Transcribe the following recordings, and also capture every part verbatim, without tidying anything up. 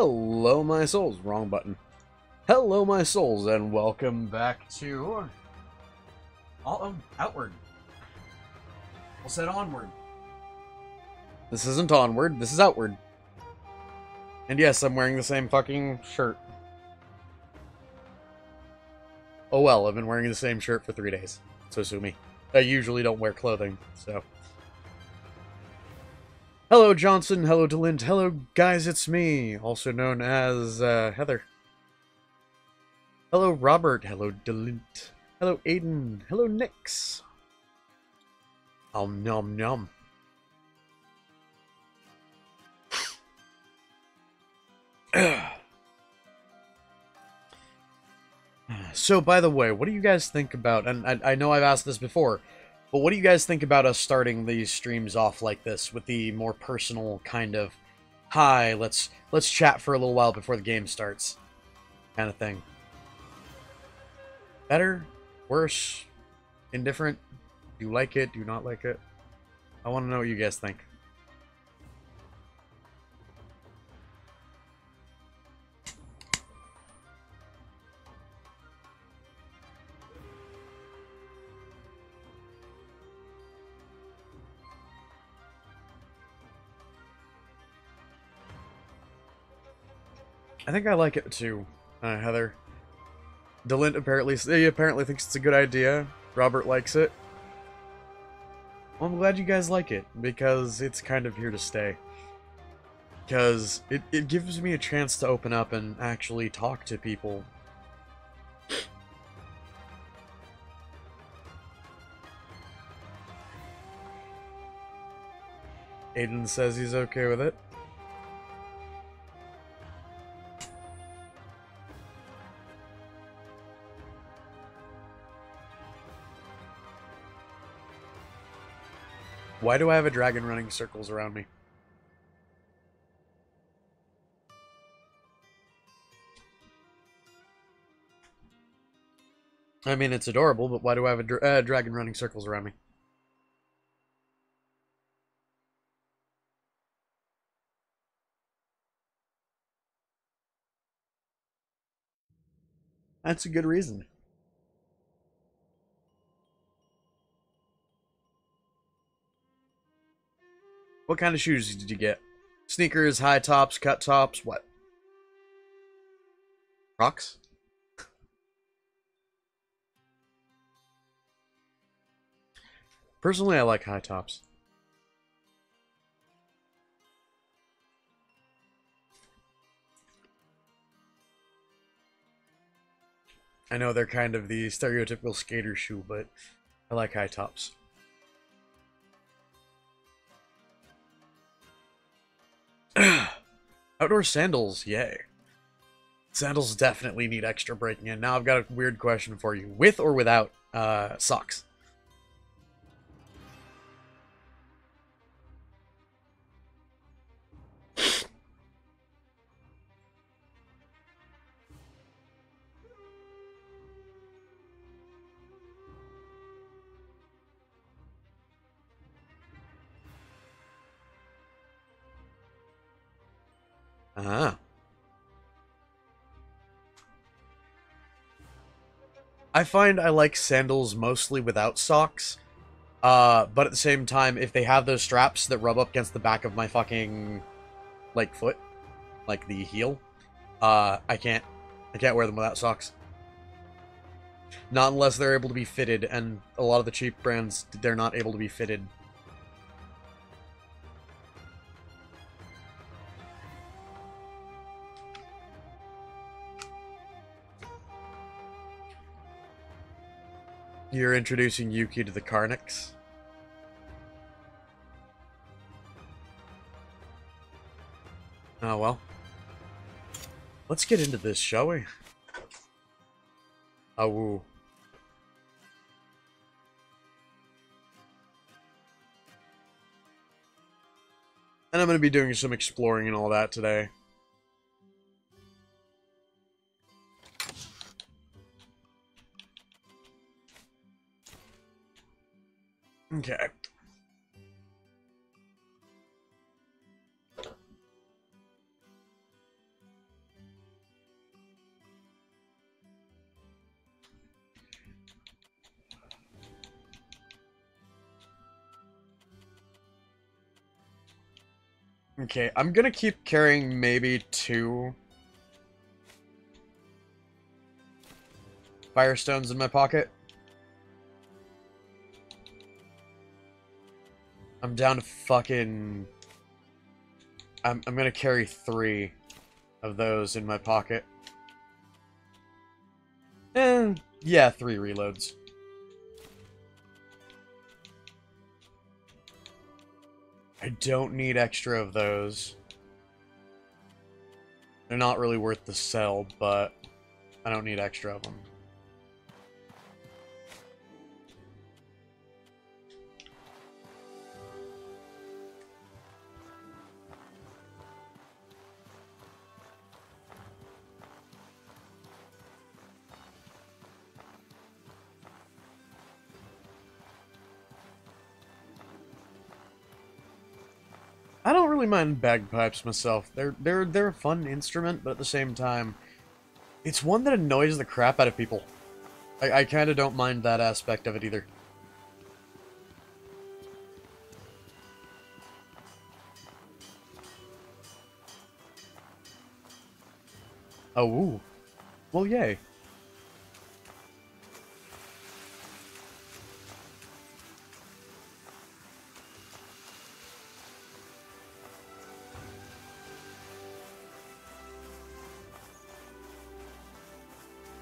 Hello, my souls. Wrong button. Hello, my souls, and welcome back to all um, Outward. Well said, Onward. This isn't Onward. This is Outward. And yes, I'm wearing the same fucking shirt. Oh well, I've been wearing the same shirt for three days, so sue me. I usually don't wear clothing, so... Hello, Johnson. Hello, DeLint. Hello, guys, it's me, also known as uh, Heather. Hello, Robert. Hello, DeLint. Hello, Aiden. Hello, Nix. Om nom nom. So, by the way, what do you guys think about, and I, I know I've asked this before, but what do you guys think about us starting these streams off like this, with the more personal kind of, hi, let's let's chat for a little while before the game starts, kind of thing? Better? Worse? Indifferent? Do you like it? Do you not like it? I want to know what you guys think. I think I like it too, uh, Heather. DeLint apparently he apparently thinks it's a good idea. Robert likes it. Well, I'm glad you guys like it, because it's kind of here to stay. Because it, it gives me a chance to open up and actually talk to people. Aiden says he's okay with it. Why do I have a dragon running circles around me? I mean, it's adorable, but why do I have a dra uh, dragon running circles around me? That's a good reason. What kind of shoes did you get? Sneakers, high tops, cut tops, what? Crocs? Personally, I like high tops. I know they're kind of the stereotypical skater shoe, but I like high tops. Outdoor sandals, yay. Sandals definitely need extra breaking in. Now I've got a weird question for you. With or without uh, socks? Uh-huh. I find I like sandals mostly without socks, uh, but at the same time, if they have those straps that rub up against the back of my fucking, like, foot, like the heel, uh, I can't, I can't wear them without socks. Not unless they're able to be fitted, and a lot of the cheap brands, they're not able to be fitted. You're introducing Yuki to the Carnix. Oh well. Let's get into this, shall we? Oh, woo. And I'm going to be doing some exploring and all that today. Okay. Okay, I'm gonna keep carrying maybe two Firestones in my pocket. I'm down to fucking... I'm, I'm gonna carry three of those in my pocket. And yeah, three reloads. I don't need extra of those. They're not really worth the sell, but I don't need extra of them. I don't really mind bagpipes myself. They're they're they're a fun instrument, but at the same time, it's one that annoys the crap out of people. I, I kind of don't mind that aspect of it either. Oh, ooh. Well, yay.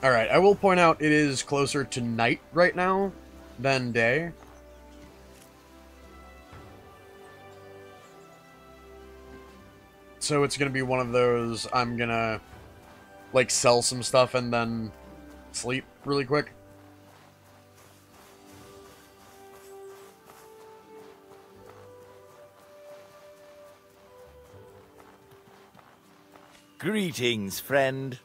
Alright, I will point out it is closer to night right now than day. So it's gonna be one of those, I'm gonna, like, sell some stuff and then sleep really quick. Greetings, friend.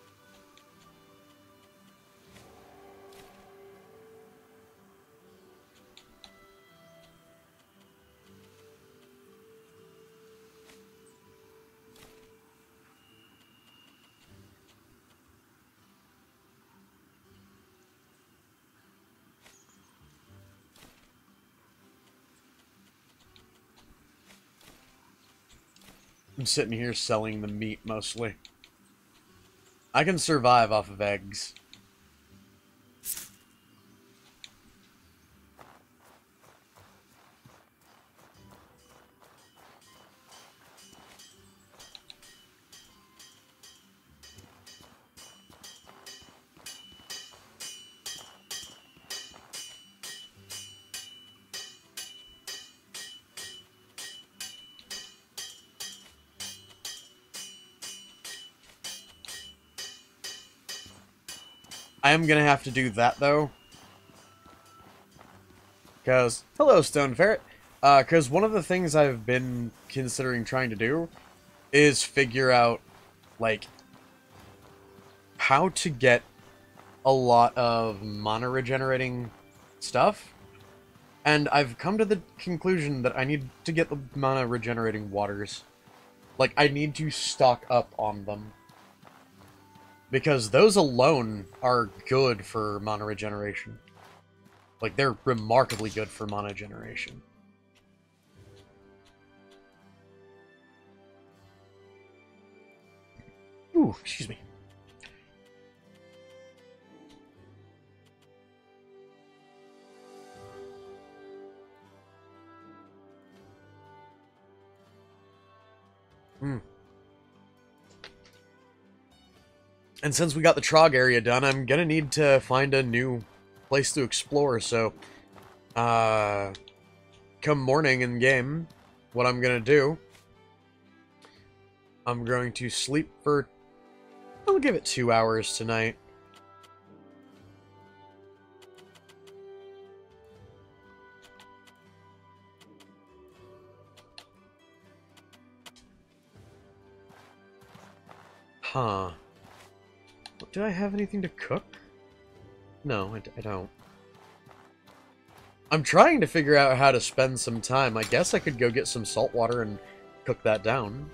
I'm sitting here selling the meat, mostly. I can survive off of eggs. I am gonna have to do that, though. Because, hello, Stone Ferret. Uh, because one of the things I've been considering trying to do is figure out, like, how to get a lot of mana-regenerating stuff. And I've come to the conclusion that I need to get the mana-regenerating waters. Like, I need to stock up on them. Because those alone are good for mana regeneration. Like, they're remarkably good for mana generation. Ooh, excuse me. Hmm. And since we got the Trog area done, I'm gonna need to find a new place to explore, so... Uh... Come morning in-game, what I'm gonna do... I'm going to sleep for... I'll give it two hours tonight. Huh... Do I have anything to cook? No, I, I don't. I'm trying to figure out how to spend some time. I guess I could go get some salt water and cook that down.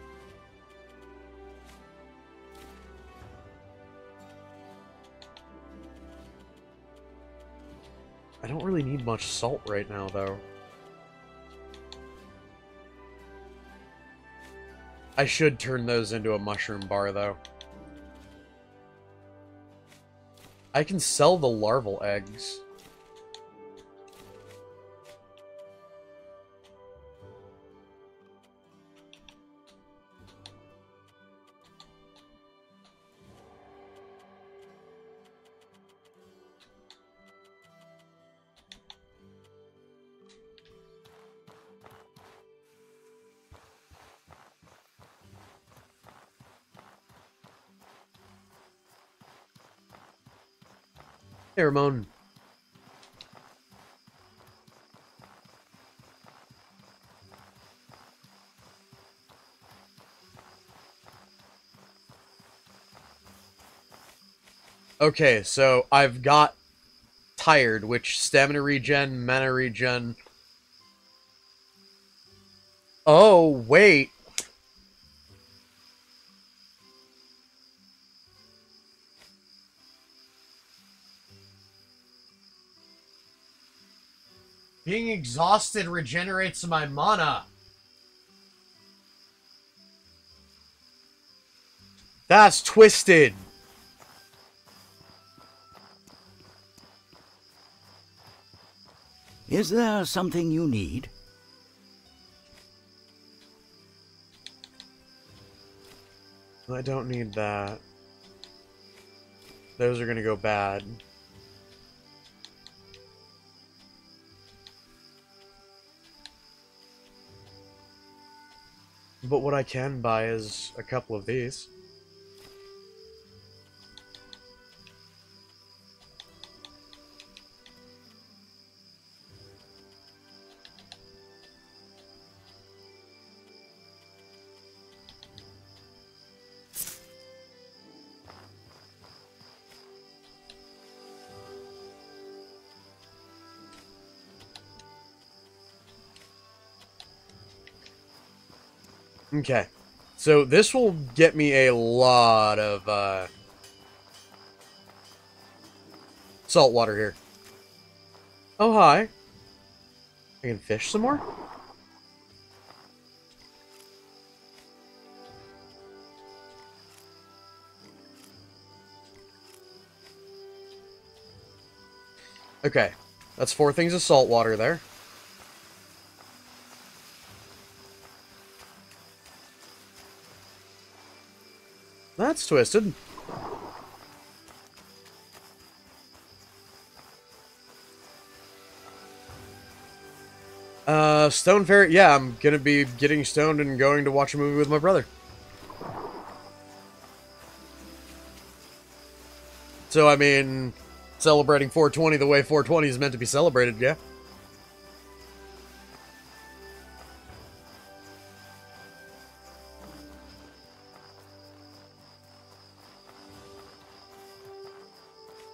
I don't really need much salt right now, though. I should turn those into a mushroom bar, though. I can sell the larval eggs. Hey, Ramon. Okay, so I've got tired, which stamina regen, mana regen. Oh, wait. Being exhausted regenerates my mana. That's twisted. Is there something you need? I don't need that. Those are going to go bad. But what I can buy is a couple of these. Okay, so this will get me a lot of uh, salt water here. Oh, hi. I can fish some more? Okay, that's four things of salt water there. That's twisted. Uh, Stone Fairy. Yeah, I'm gonna be getting stoned and going to watch a movie with my brother. So, I mean, celebrating four twenty the way four twenty is meant to be celebrated, yeah?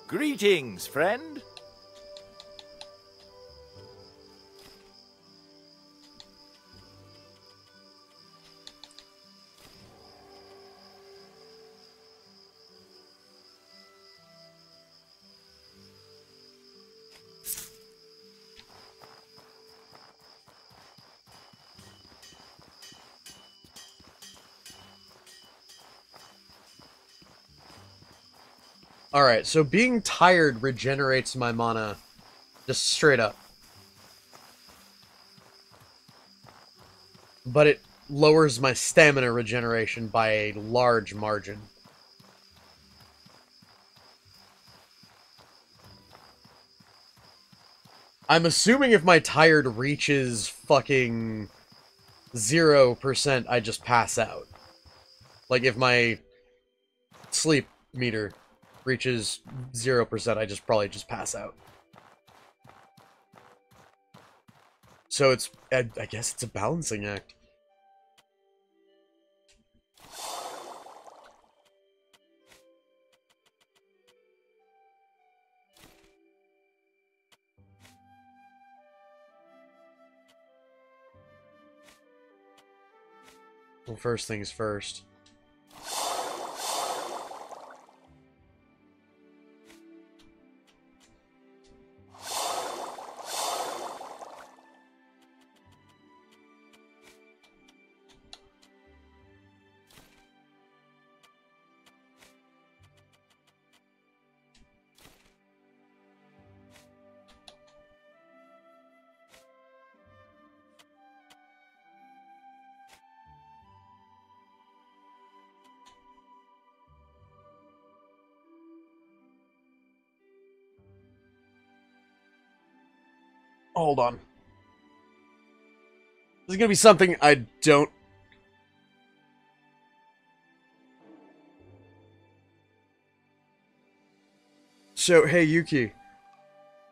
Greetings, friend. Alright, so being tired regenerates my mana, just straight up. But it lowers my stamina regeneration by a large margin. I'm assuming if my tired reaches fucking zero percent, I just pass out. Like, if my sleep meter reaches zero percent, I just probably just pass out. So it's, I, I guess it's a balancing act. Well, first things first. Hold on. This is gonna be something I don't... So, hey, Yuki.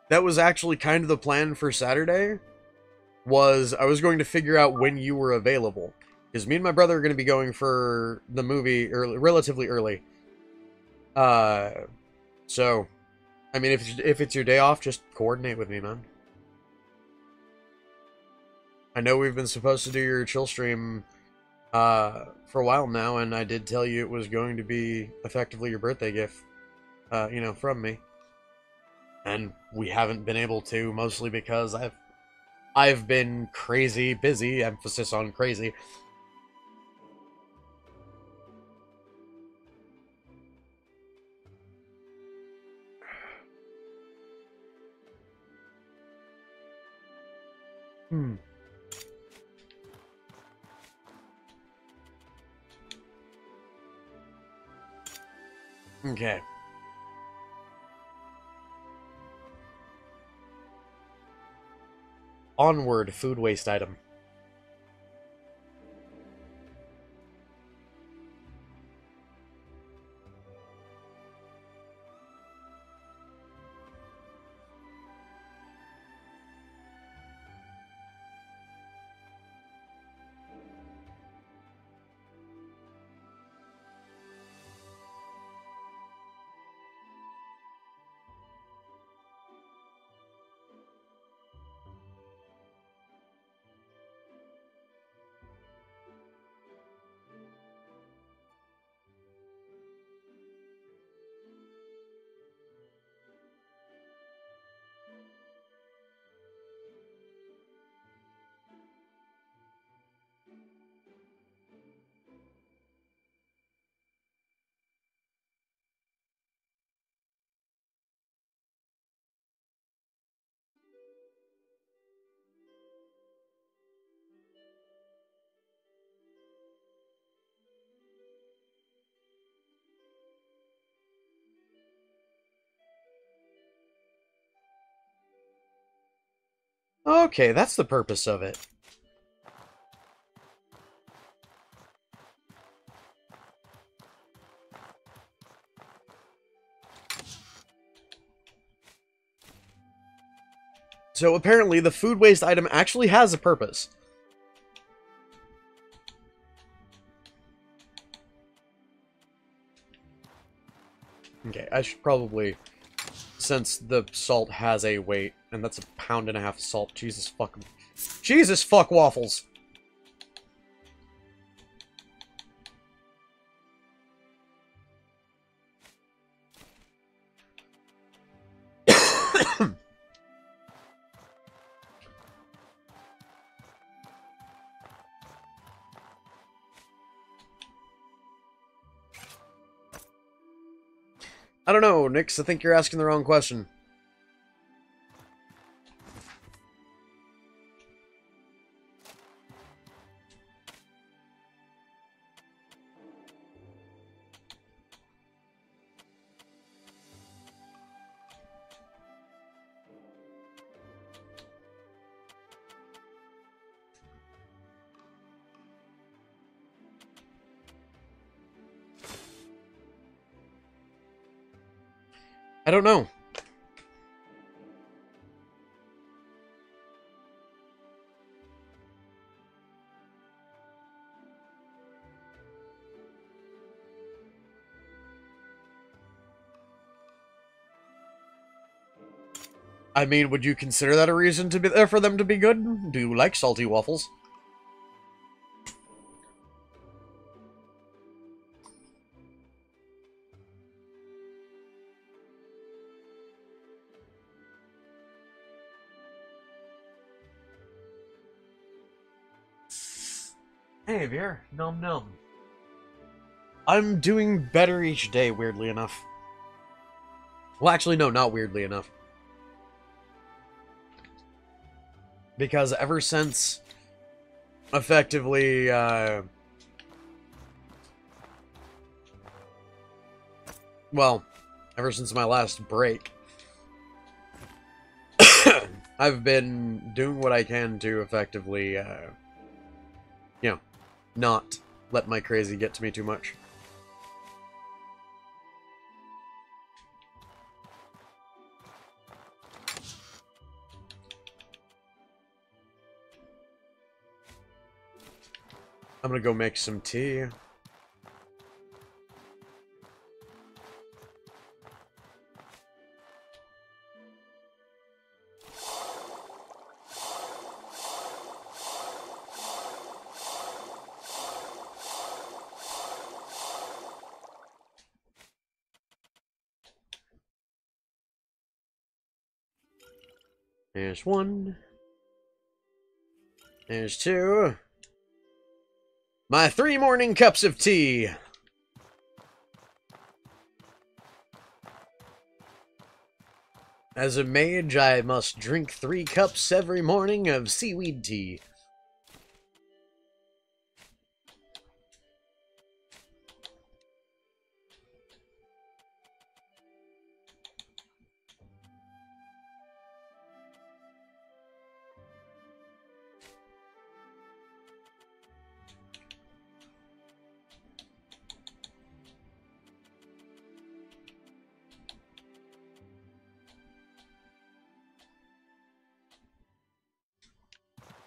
That was actually kind of the plan for Saturday. Was I was going to figure out when you were available. Because me and my brother are going to be going for the movie early, relatively early. Uh, so, I mean, if it's, if it's your day off, just coordinate with me, man. I know we've been supposed to do your chill stream uh, for a while now, and I did tell you it was going to be effectively your birthday gift, uh, you know, from me. And we haven't been able to, mostly because I've I've been crazy busy, emphasis on crazy. Hmm. Okay. Onward food waste item. Okay, that's the purpose of it. So apparently the food waste item actually has a purpose. Okay, I should probably... Since the salt has a weight, and that's a pound and a half of salt. Jesus fuck. Jesus fuck waffles. I don't know, Nix, I think you're asking the wrong question. I don't know. I mean, would you consider that a reason to be there for them to be good? Do you like salty waffles? Hey, Beer. Nom nom. I'm doing better each day, weirdly enough. Well, actually, no, not weirdly enough. Because ever since, effectively, uh... well, ever since my last break, I've been doing what I can to effectively, uh, you know, not let my crazy get to me too much. I'm gonna go make some tea. There's one. There's two. My three morning cups of tea. As a mage, I must drink three cups every morning of seaweed tea.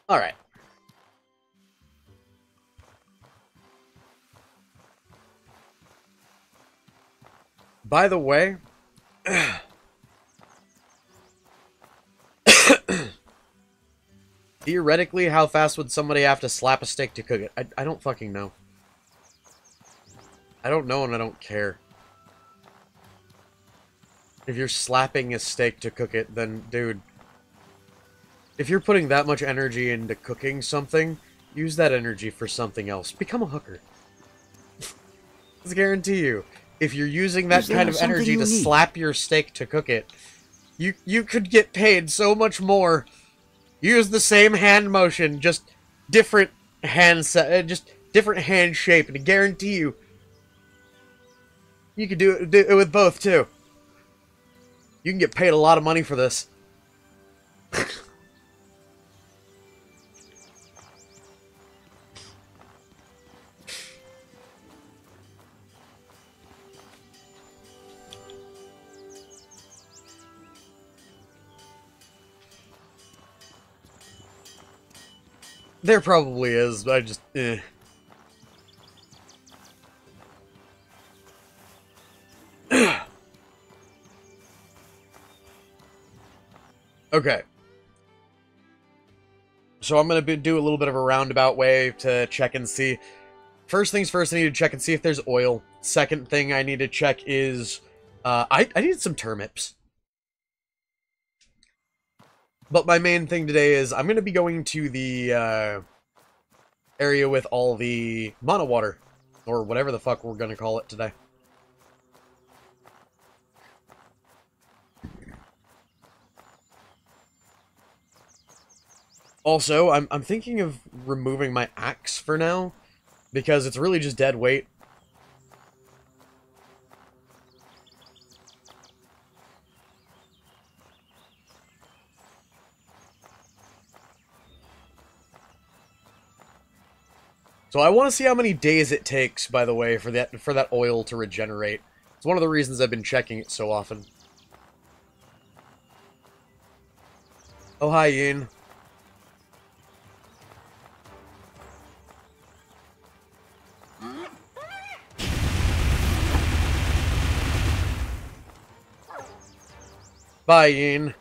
All right. By the way, theoretically, how fast would somebody have to slap a steak to cook it? I, I don't fucking know. I don't know and I don't care. If you're slapping a steak to cook it, then, dude... If you're putting that much energy into cooking something, use that energy for something else. Become a hooker. I guarantee you, if you're using that kind of energy to slap your steak to cook it, you you could get paid so much more. Use the same hand motion, just different hand set, just different hand shape, and I guarantee you, you could do it, do it with both too. You can get paid a lot of money for this. There probably is, but I just, eh. Okay. So I'm going to do a little bit of a roundabout way to check and see. First things first, I need to check and see if there's oil. Second thing I need to check is, uh, I, I need some turnips. But my main thing today is I'm going to be going to the uh, area with all the mono water, or whatever the fuck we're going to call it today. Also, I'm, I'm thinking of removing my axe for now, because it's really just dead weight. So I want to see how many days it takes, by the way, for that for that oil to regenerate. It's one of the reasons I've been checking it so often. Oh, hi, Yin. Bye, Yin.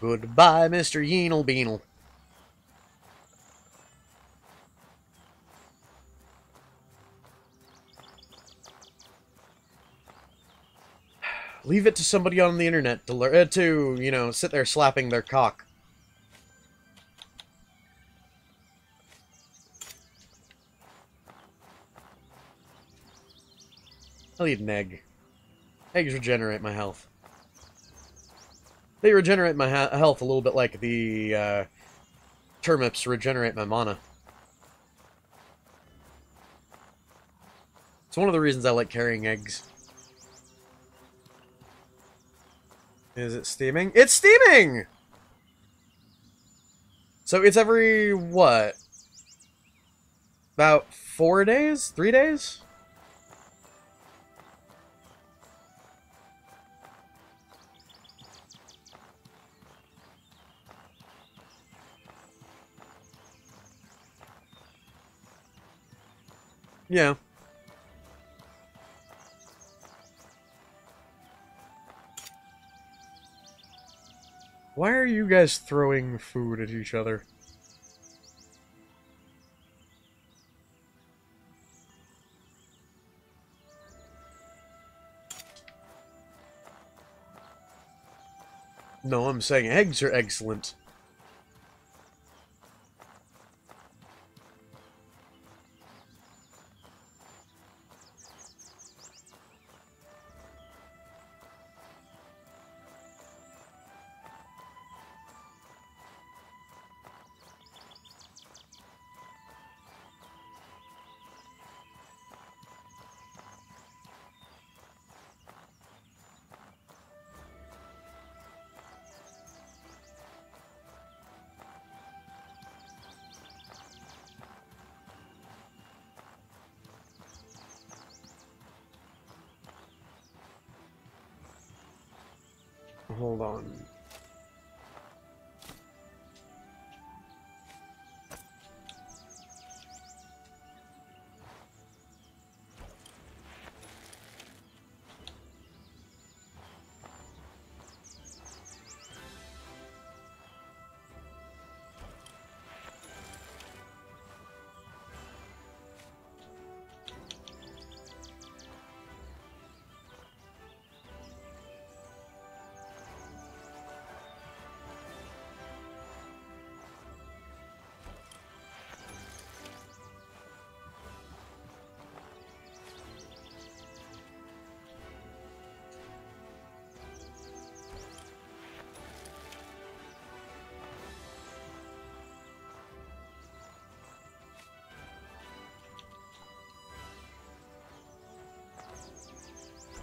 Goodbye, Mister Yeenal Beanal. Leave it to somebody on the internet to, uh, to, you know, sit there slapping their cock. I'll eat an egg. Eggs regenerate my health. They regenerate my health a little bit like the uh, turnips regenerate my mana. It's one of the reasons I like carrying eggs. Is it steaming? It's steaming! So it's every, what? About four days? Three days? Yeah. Why are you guys throwing food at each other? No, I'm saying eggs are excellent. Hold on.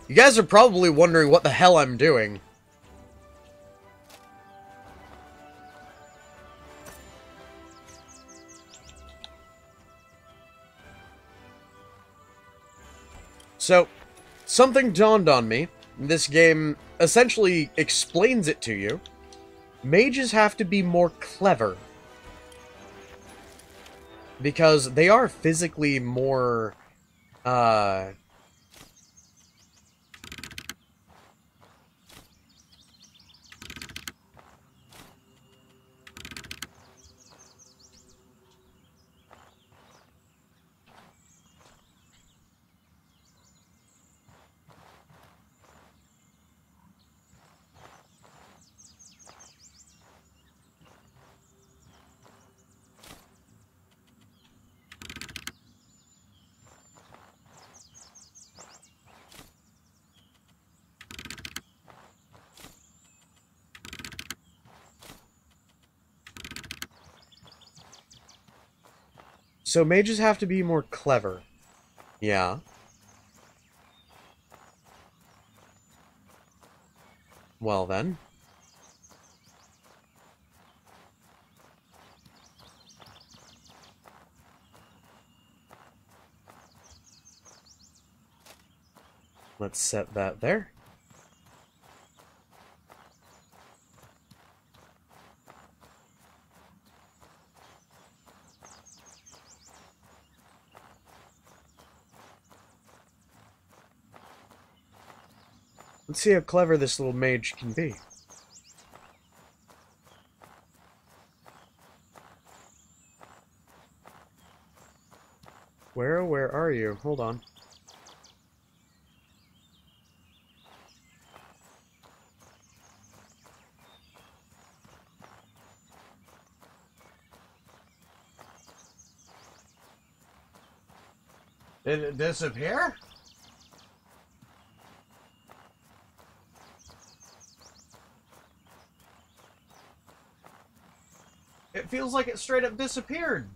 You guys are probably wondering what the hell I'm doing. So, something dawned on me. This game essentially explains it to you. Mages have to be more clever. Because they are physically more... Uh... So mages have to be more clever. Yeah. Well then. Let's set that there. Let's see how clever this little mage can be. Where, where are you? Hold on. Did it disappear? Feels like it straight up disappeared.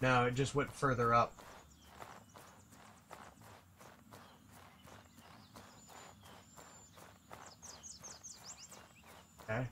No, it just went further up. Okay.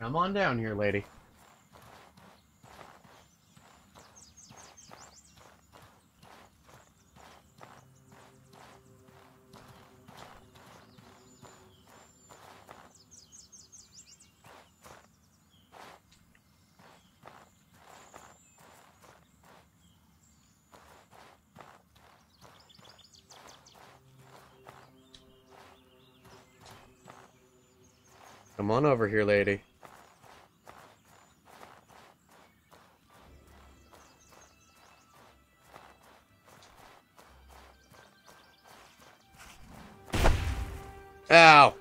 Come on down here, lady. Come on over here, lady. Ow!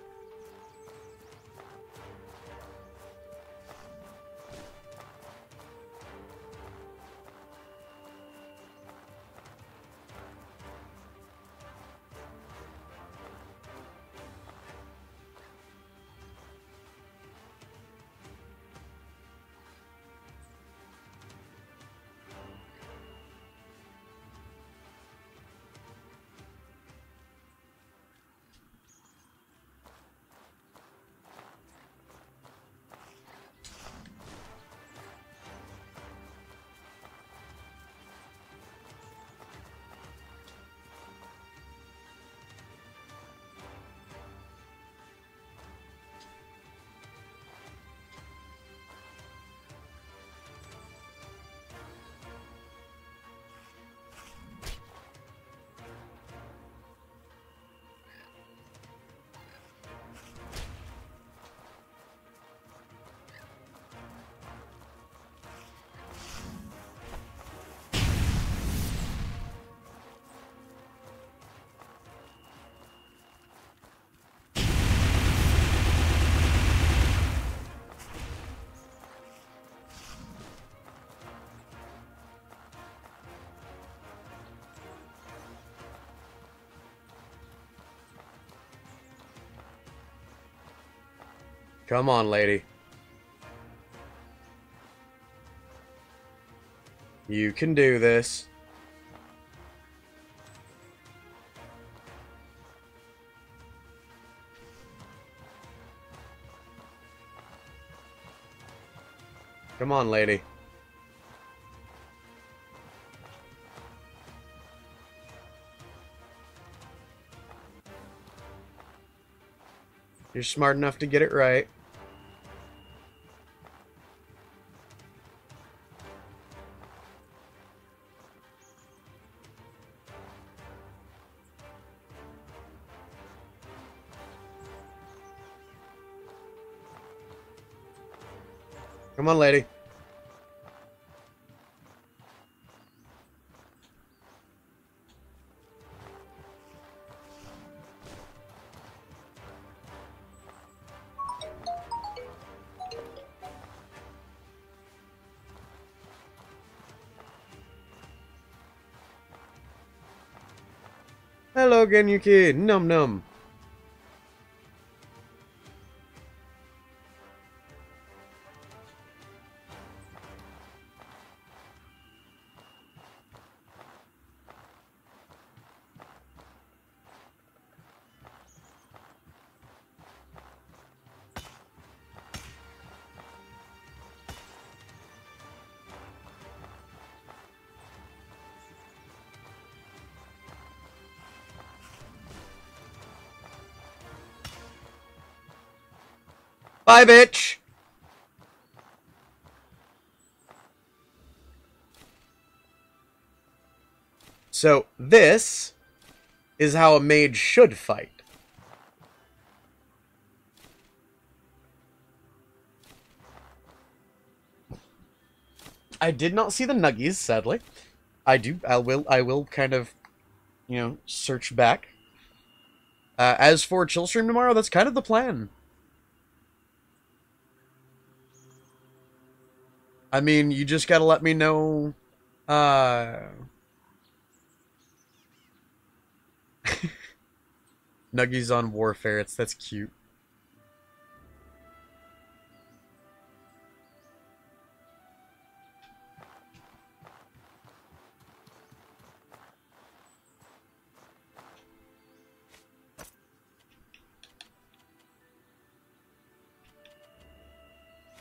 Come on, lady. You can do this. Come on, lady. You're smart enough to get it right. Come on, lady. Hello, Genyuki. Num num. Bye, bitch. So this is how a mage should fight. I did not see the nuggies, sadly. I do. I will. I will kind of, you know, search back. Uh, as for Chillstream tomorrow, that's kind of the plan. I mean, you just gotta let me know. Uh... Nuggies on war ferrets. That's cute.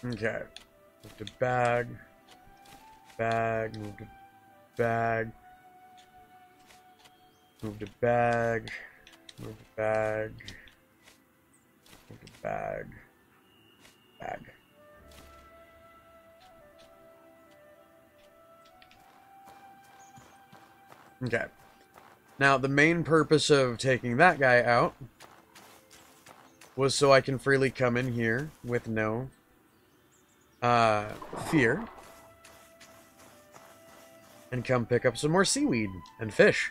Okay. Move to bag. Bag. Move to bag. Move to bag. Move to bag. Move to bag. Bag. Okay. Now, the main purpose of taking that guy out was so I can freely come in here with no... Uh, fear. And come pick up some more seaweed and fish.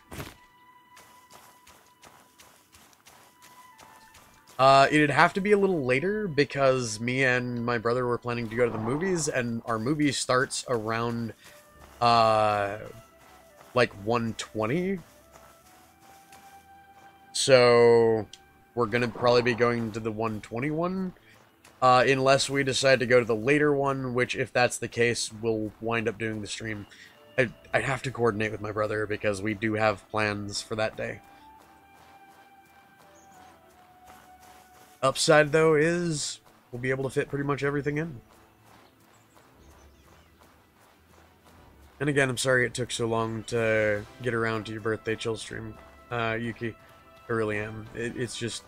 Uh, it'd have to be a little later because me and my brother were planning to go to the movies, and our movie starts around, uh, like one twenty. So, we're gonna probably be going to the one twenty-one. Uh, unless we decide to go to the later one, which, if that's the case, we'll wind up doing the stream. I'd, I'd have to coordinate with my brother, because we do have plans for that day. Upside, though, is we'll be able to fit pretty much everything in. And again, I'm sorry it took so long to get around to your birthday chill stream, uh, Yuki. I really am. It, it's just...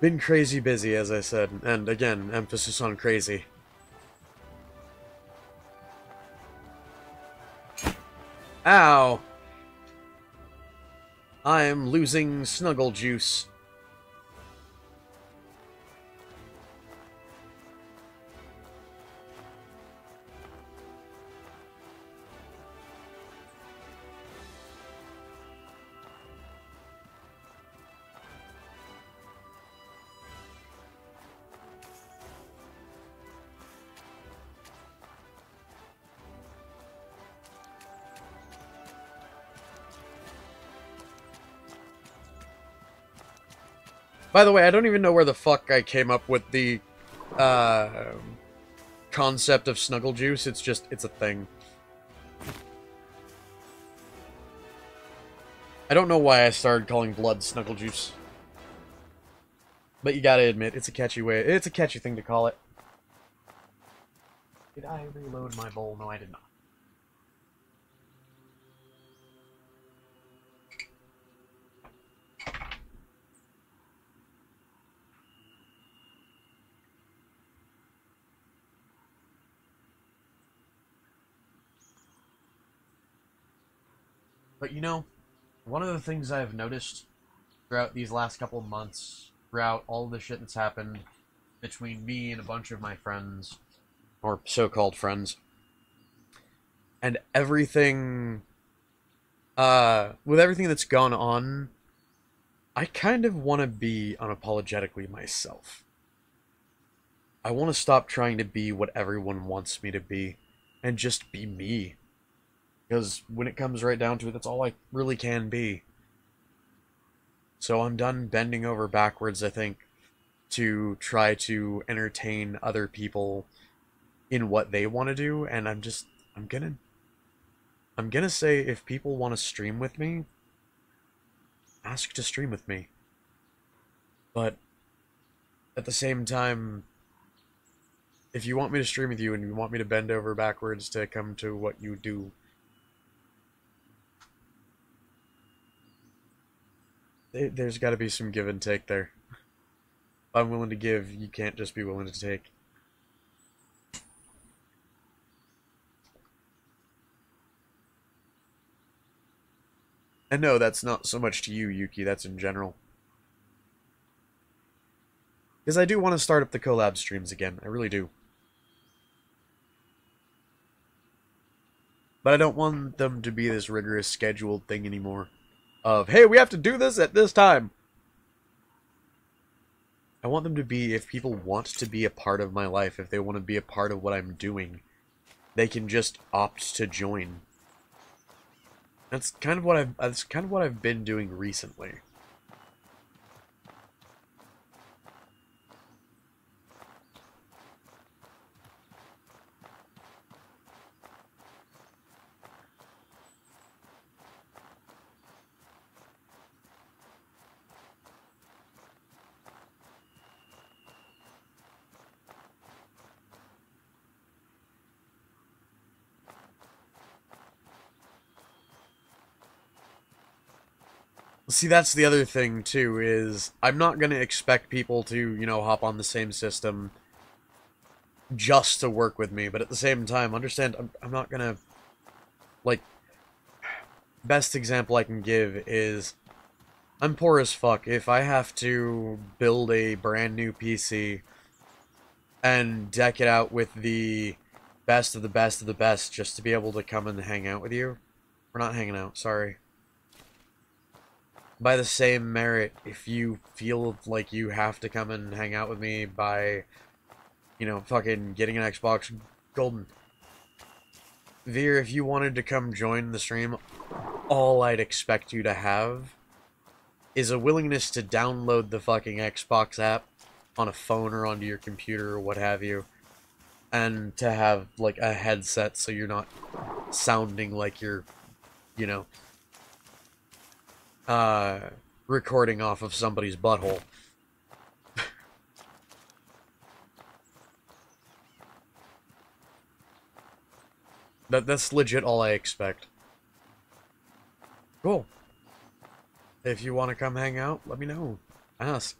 been crazy busy, as I said, and again, emphasis on crazy. Ow! I'm losing snuggle juice. By the way, I don't even know where the fuck I came up with the uh, concept of snuggle juice. It's just, it's a thing. I don't know why I started calling blood snuggle juice. But you gotta admit, it's a catchy way. It's a catchy thing to call it. Did I reload my bowl? No, I did not. But, you know, one of the things I've noticed throughout these last couple of months, throughout all the shit that's happened between me and a bunch of my friends, or so-called friends, and everything, uh, with everything that's gone on, I kind of want to be unapologetically myself. I want to stop trying to be what everyone wants me to be, and just be me. Because when it comes right down to it, that's all I really can be. So I'm done bending over backwards, I think, to try to entertain other people in what they want to do. And I'm just, I'm gonna, I'm gonna say, if people want to stream with me, ask to stream with me. But at the same time, if you want me to stream with you and you want me to bend over backwards to come to what you do, there's got to be some give and take there. I'm willing to give, you can't just be willing to take. And no, that's not so much to you, Yuki, that's in general. Because I do want to start up the collab streams again, I really do. But I don't want them to be this rigorous scheduled thing anymore. Of, hey, we have to do this at this time! I want them to be, if people want to be a part of my life, if they want to be a part of what I'm doing, they can just opt to join. That's kind of what I've that's kind of what I've been doing recently. See, that's the other thing, too, is I'm not going to expect people to, you know, hop on the same system just to work with me. But at the same time, understand, I'm, I'm not going to, like, best example I can give is I'm poor as fuck. If I have to build a brand new P C and deck it out with the best of the best of the best just to be able to come and hang out with you. We're not hanging out, sorry. By the same merit, if you feel like you have to come and hang out with me by, you know, fucking getting an Xbox Golden. Veer, if you wanted to come join the stream, all I'd expect you to have is a willingness to download the fucking Xbox app on a phone or onto your computer or what have you, and to have, like, a headset so you're not sounding like you're, you know... Uh, recording off of somebody's butthole. that, that's legit all I expect. Cool. If you want to come hang out, let me know. Ask.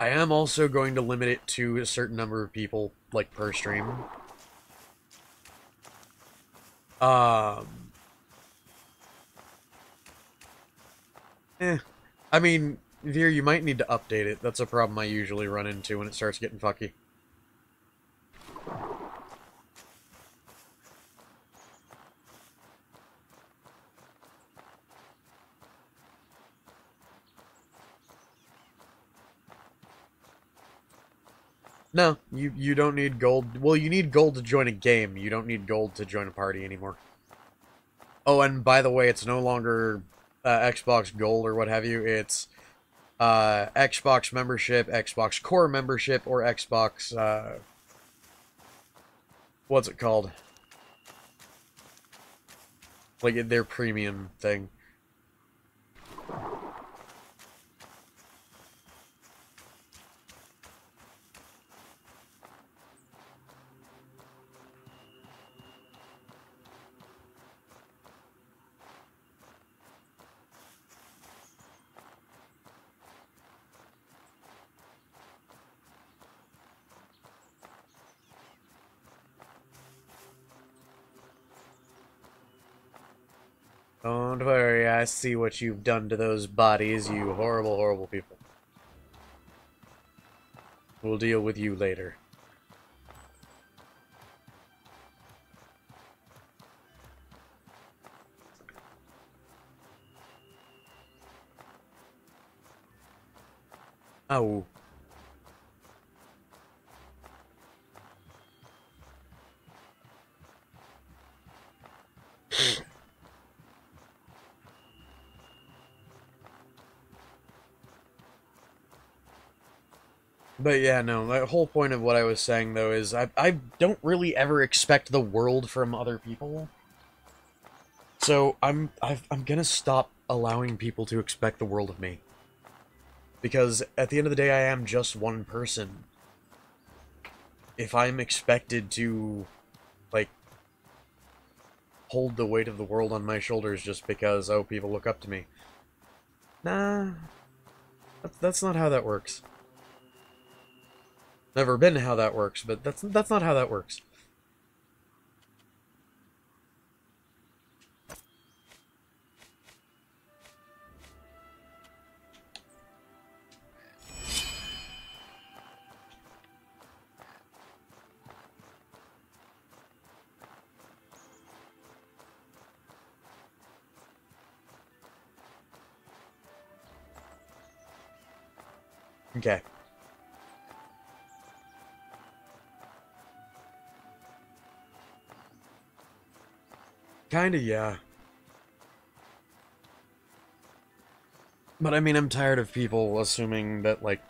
I am also going to limit it to a certain number of people, like, per stream. Um... Eh. I mean, Veer, you might need to update it. That's a problem I usually run into when it starts getting fucky. No, you, you don't need gold. Well, you need gold to join a game. You don't need gold to join a party anymore. Oh, and by the way, it's no longer uh, Xbox Gold or what have you. It's uh, Xbox membership, Xbox Core membership, or Xbox... Uh, what's it called? Like, their premium thing. Don't worry, I see what you've done to those bodies, you horrible, horrible people. We'll deal with you later. Ow. But yeah, no, the whole point of what I was saying, though, is I, I don't really ever expect the world from other people. So I'm, I've, I'm gonna stop allowing people to expect the world of me. Because at the end of the day, I am just one person. If I'm expected to, like, hold the weight of the world on my shoulders just because, oh, people look up to me. Nah, that's not how that works. Never been how that works, but that's that's not how that works. Okay. Kinda, yeah. But I mean, I'm tired of people assuming that, like,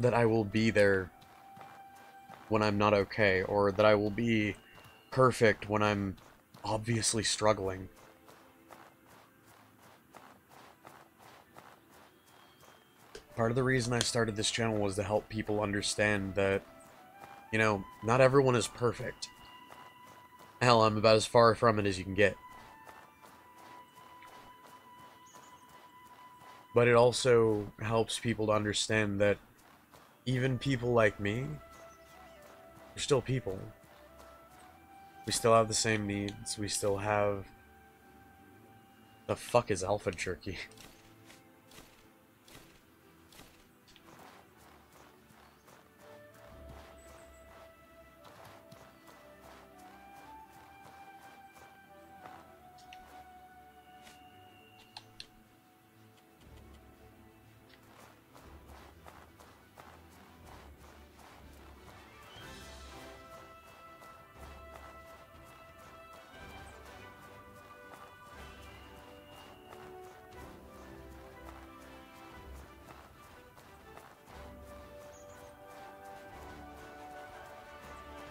that I will be there when I'm not okay, or that I will be perfect when I'm obviously struggling. Part of the reason I started this channel was to help people understand that, you know, not everyone is perfect. Hell, I'm about as far from it as you can get. But it also helps people to understand that even people like me, we're still people. We still have the same needs, we still have... The fuck is alpha jerky?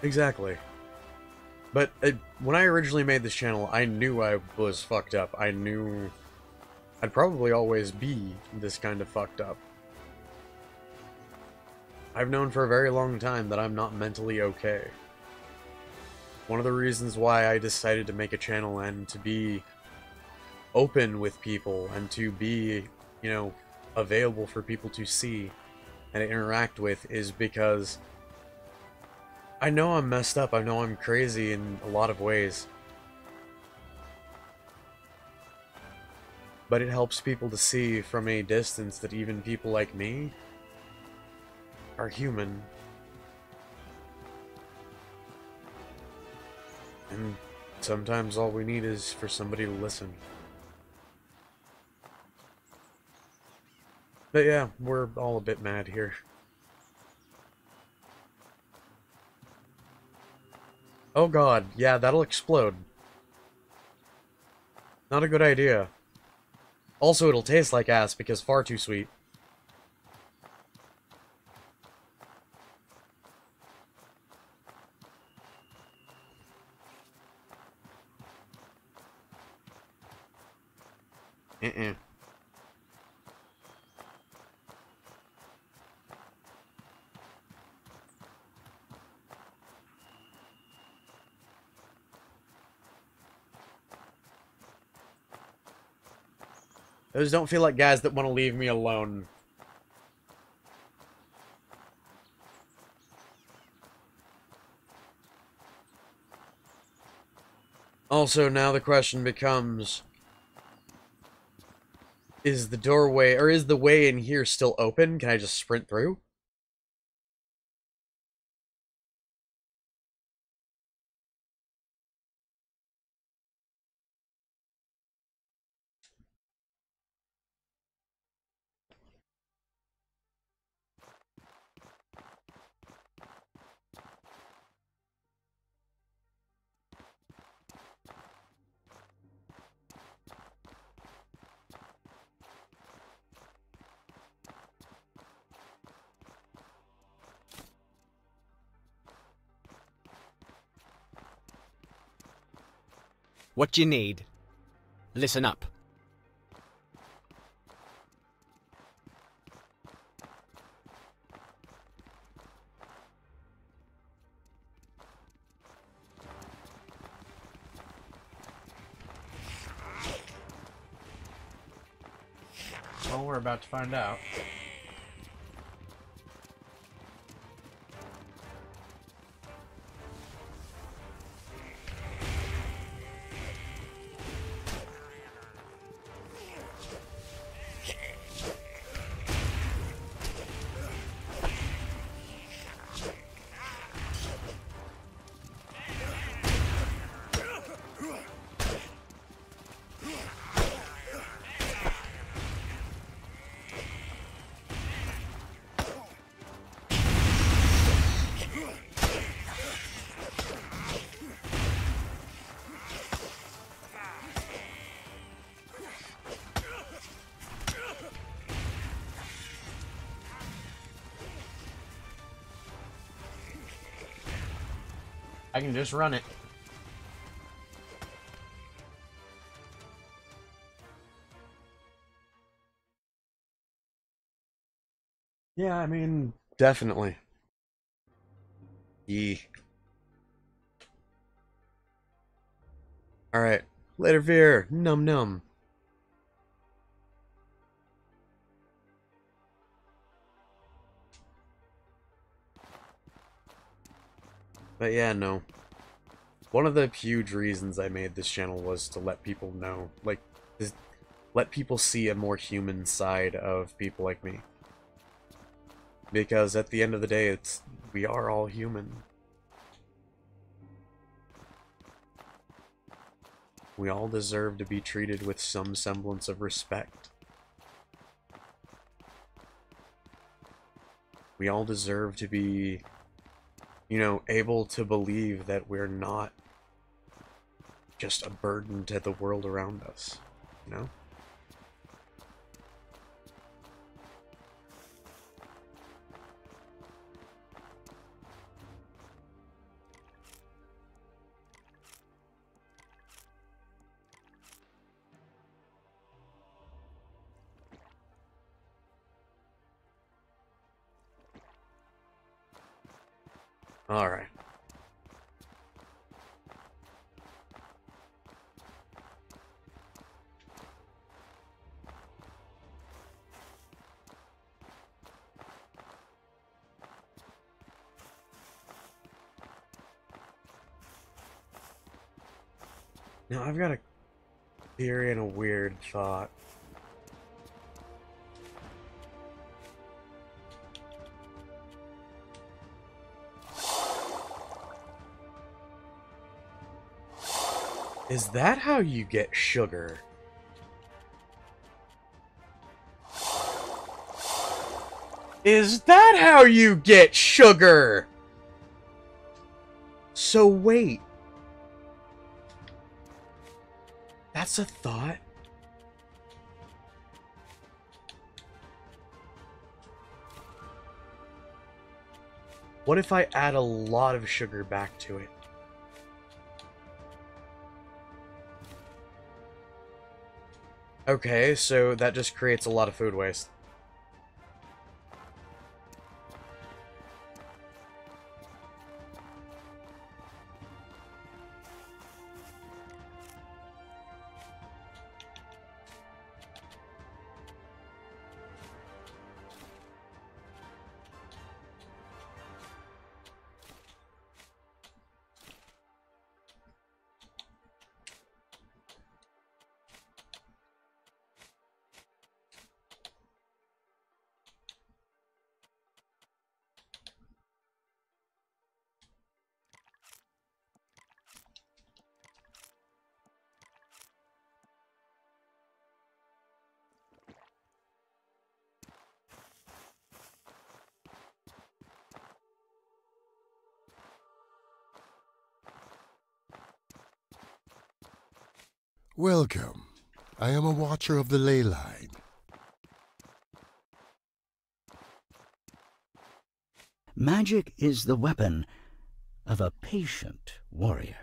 Exactly. But it, when I originally made this channel, I knew I was fucked up. I knew I'd probably always be this kind of fucked up. I've known for a very long time that I'm not mentally okay. One of the reasons why I decided to make a channel and to be open with people and to be, you know, available for people to see and interact with is because I know I'm messed up, I know I'm crazy in a lot of ways. But it helps people to see from a distance that even people like me are human. And sometimes all we need is for somebody to listen. But yeah, we're all a bit mad here. Oh god, yeah, that'll explode. Not a good idea. Also, it'll taste like ass because far too sweet. Uh-uh. Those don't feel like guys that want to leave me alone. Also, now the question becomes... Is the doorway, or is the way in here still open? Can I just sprint through? What you need. Listen up. Well, we're about to find out. I can just run it. Yeah, I mean, definitely. Yeah. All right, later, Veer. Num num. But yeah, no. One of the huge reasons I made this channel was to let people know, like, this, let people see a more human side of people like me. Because at the end of the day, it's, we are all human. We all deserve to be treated with some semblance of respect. We all deserve to be, you know, able to believe that we're not just a burden to the world around us, you know? All right. Now, I've got a theory and a weird thought. Is that how you get sugar? Is that how you get sugar? So wait. That's a thought. What if I add a lot of sugar back to it? Okay, so that just creates a lot of food waste. Welcome. I am a watcher of the ley line. Magic is the weapon of a patient warrior.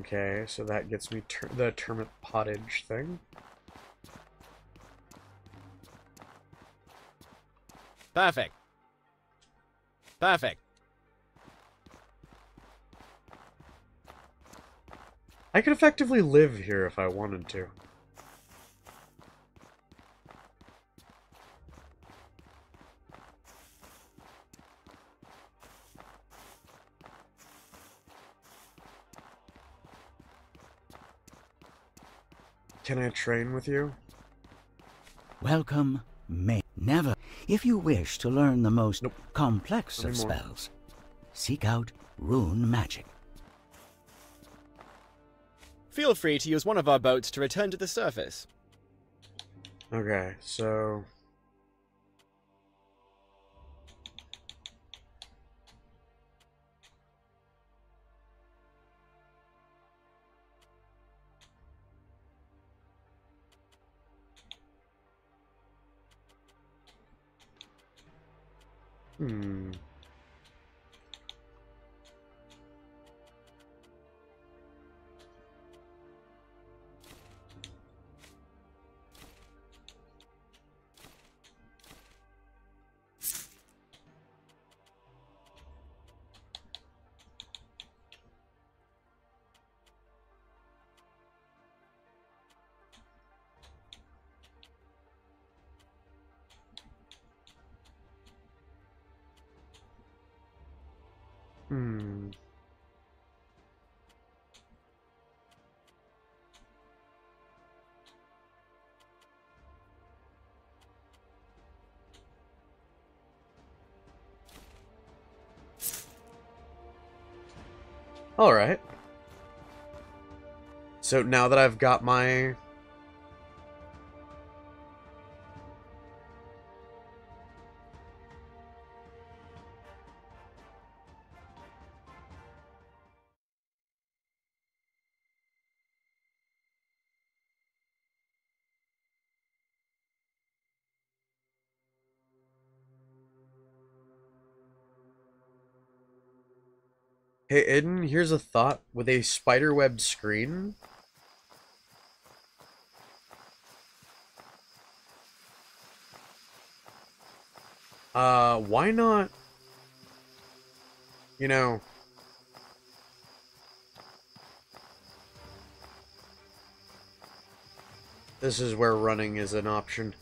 Okay, so that gets me ter the turnip pottage thing. Perfect. Perfect. I could effectively live here if I wanted to. Can I train with you? Welcome, mate. Never. If you wish to learn the most nope. complex Any of more. spells, seek out Rune Magic. Feel free to use one of our boats to return to the surface. Okay, so... Hmm. Hmm. All right. So now that I've got my... Hey, Eden, here's a thought. With a spiderweb screen? Uh, why not? You know... This is where running is an option.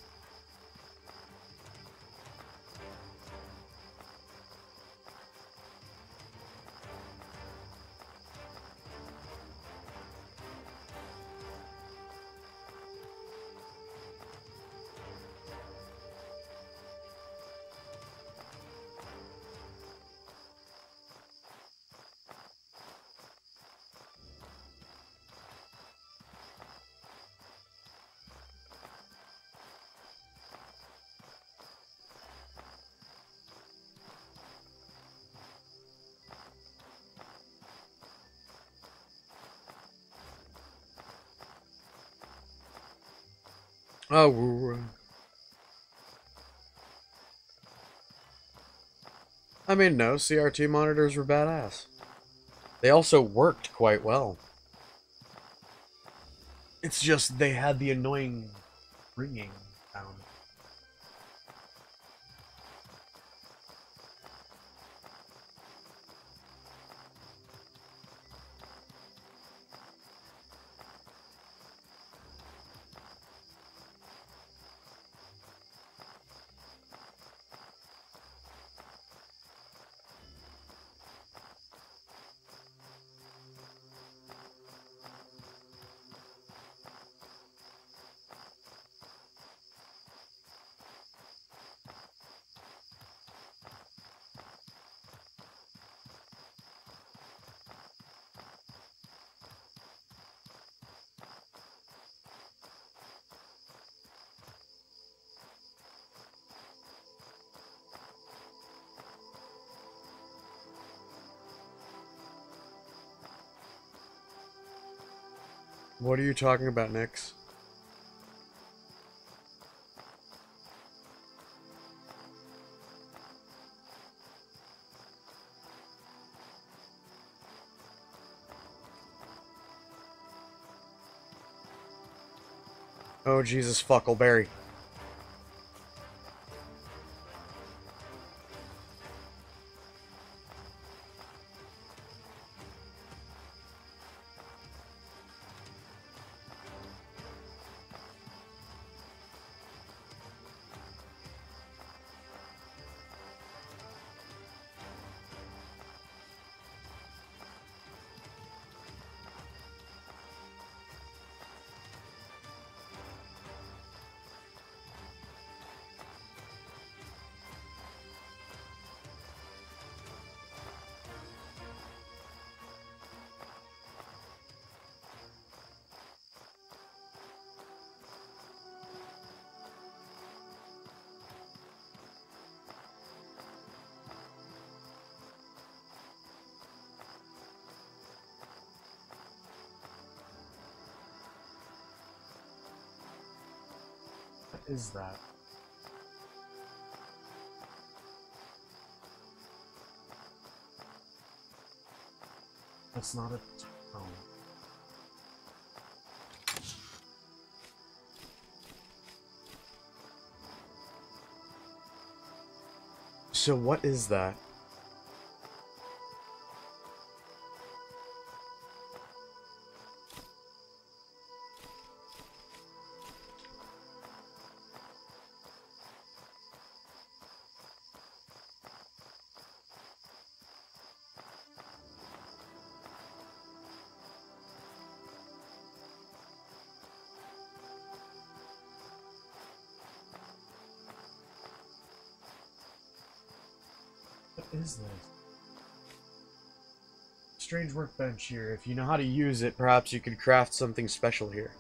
Oh, I mean, no, C R T monitors were badass. They also worked quite well. It's just they had the annoying ringing sound. What are you talking about, Nix? Oh, Jesus, Fuckleberry. is that? That's not a tone. So what is that? Is this strange workbench here? If you know how to use it, perhaps you could craft something special here.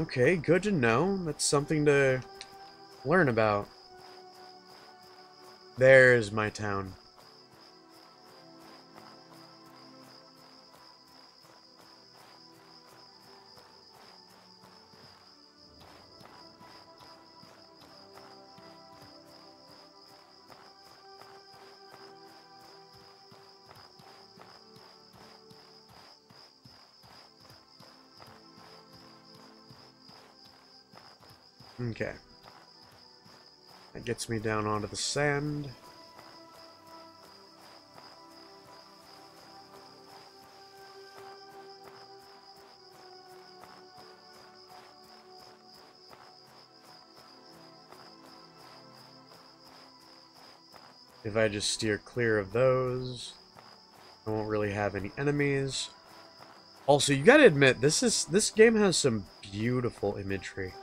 Okay, good to know. That's something to learn about. There's my town. Okay. That gets me down onto the sand. If I just steer clear of those, I won't really have any enemies. Also, you gotta admit, this is this game has some beautiful imagery.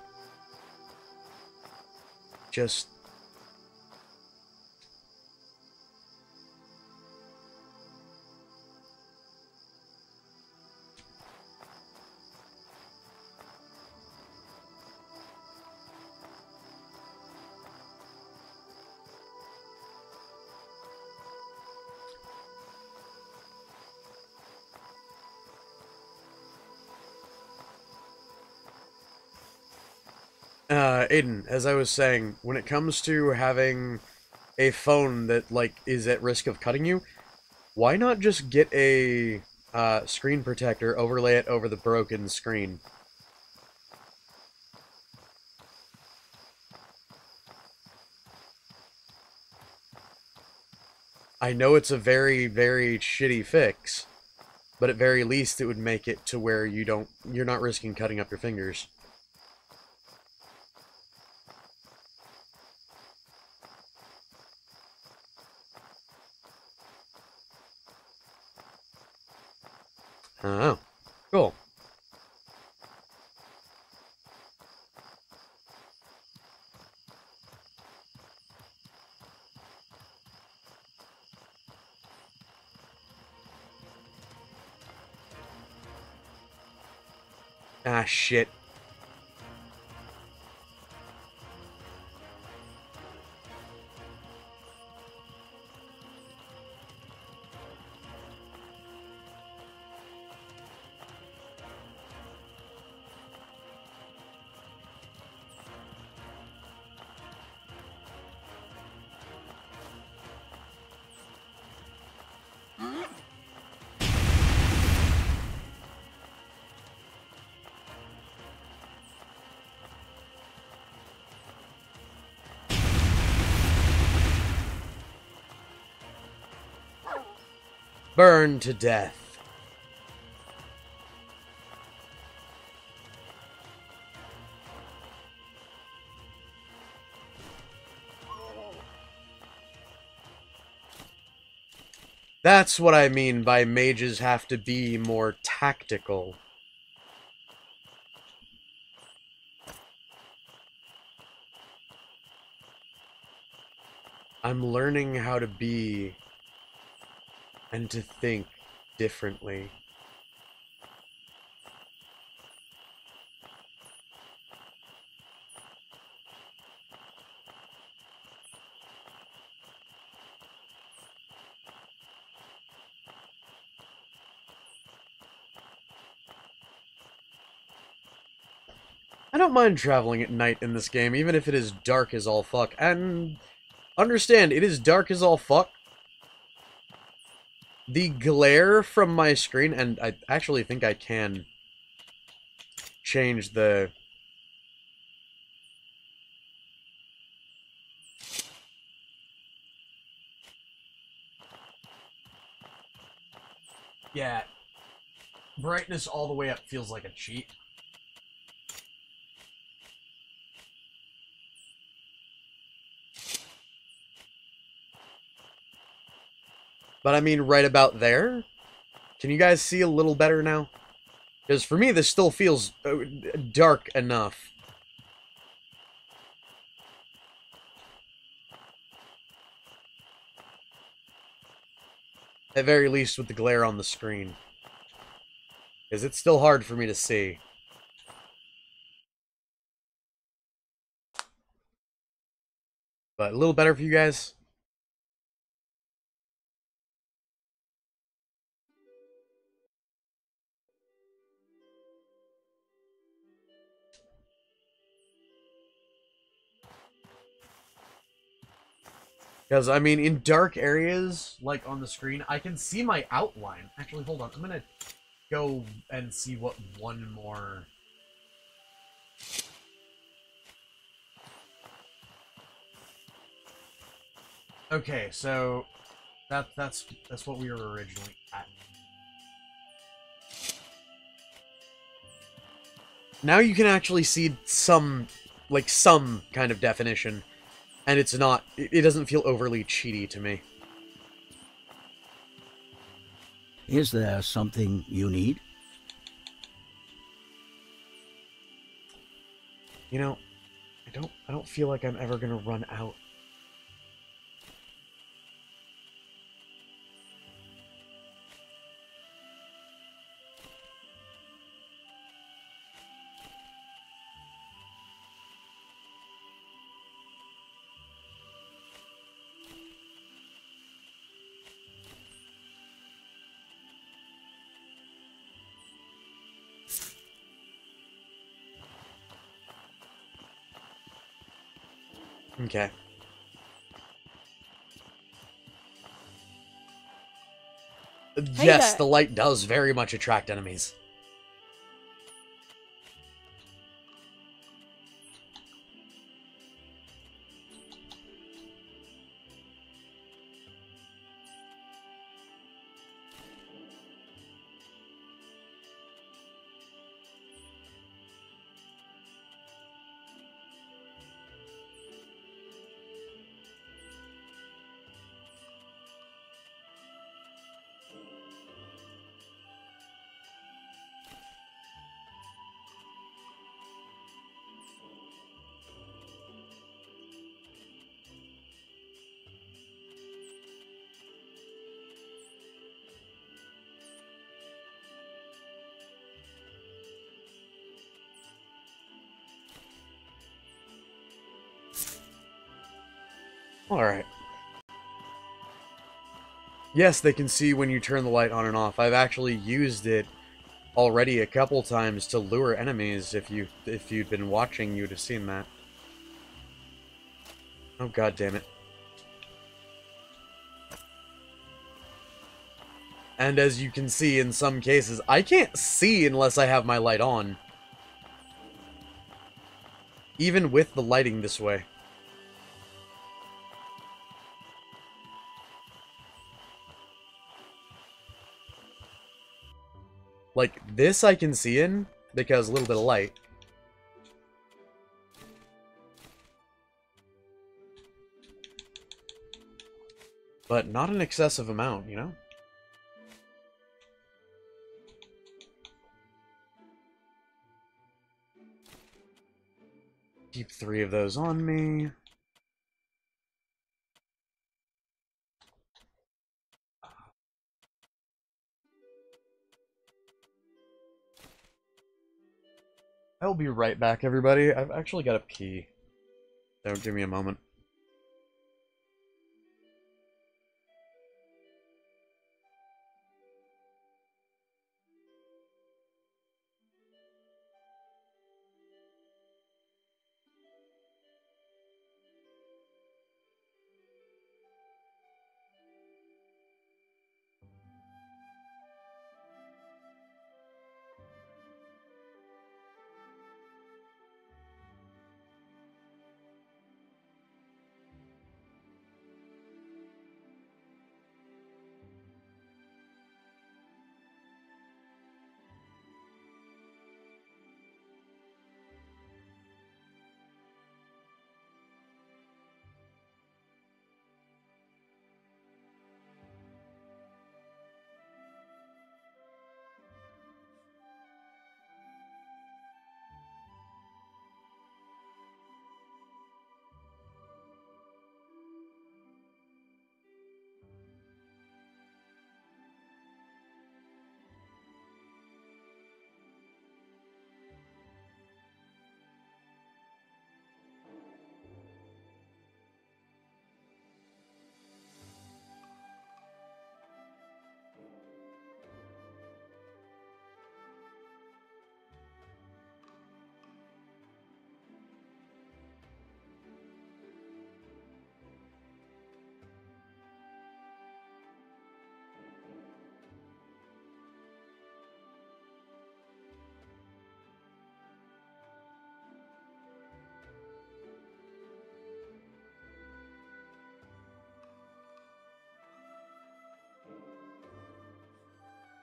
Just Uh, Aiden, as I was saying, when it comes to having a phone that, like, is at risk of cutting you, why not just get a uh, screen protector, overlay it over the broken screen? I know it's a very, very shitty fix, but at very least it would make it to where you don't, you're not risking cutting up your fingers. Oh, cool. Ah, shit. Burned to death. That's what I mean by mages have to be more tactical. I'm learning how to be and to think differently. I don't mind traveling at night in this game, even if it is dark as all fuck. And understand, it is dark as all fuck. The glare from my screen, and I actually think I can change the... Yeah, brightness all the way up feels like a cheat. But I mean, right about there? Can you guys see a little better now? Because for me, this still feels dark enough. At very least with the glare on the screen. Because it's still hard for me to see. But a little better for you guys. Because, I mean, in dark areas, like on the screen, I can see my outline. Actually, hold on. I'm going to go and see what one more... Okay, so that that's that's what we were originally at. Now you can actually see some, like, some kind of definition. And it's not, it doesn't feel overly cheaty to me. Is there something you need? You know, I don't, I don't feel like I'm ever gonna run out. Okay. Hey yes, there. The light does very much attract enemies. Alright. Yes, they can see when you turn the light on and off. I've actually used it already a couple times to lure enemies. If you if you'd been watching, you'd have seen that. Oh god damn it. And as you can see in some cases, I can't see unless I have my light on. Even with the lighting this way. Like, this I can see in, because a little bit of light. But not an excessive amount, you know? Keep three of those on me. I'll be right back, everybody. I've actually got a key. So give me a moment.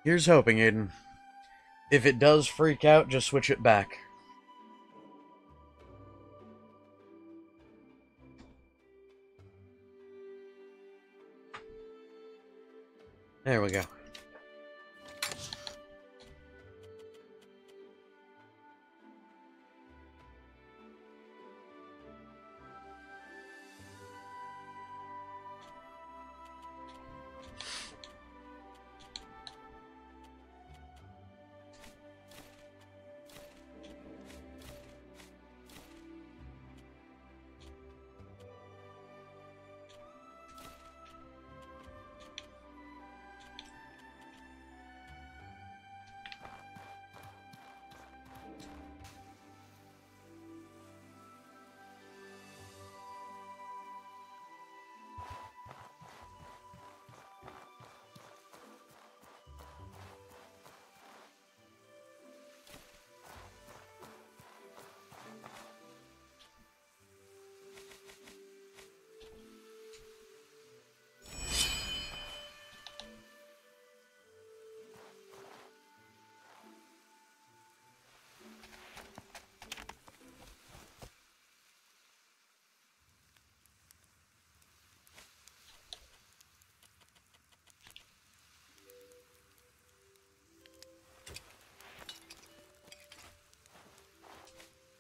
Here's hoping, Aiden. If it does freak out, just switch it back. There we go.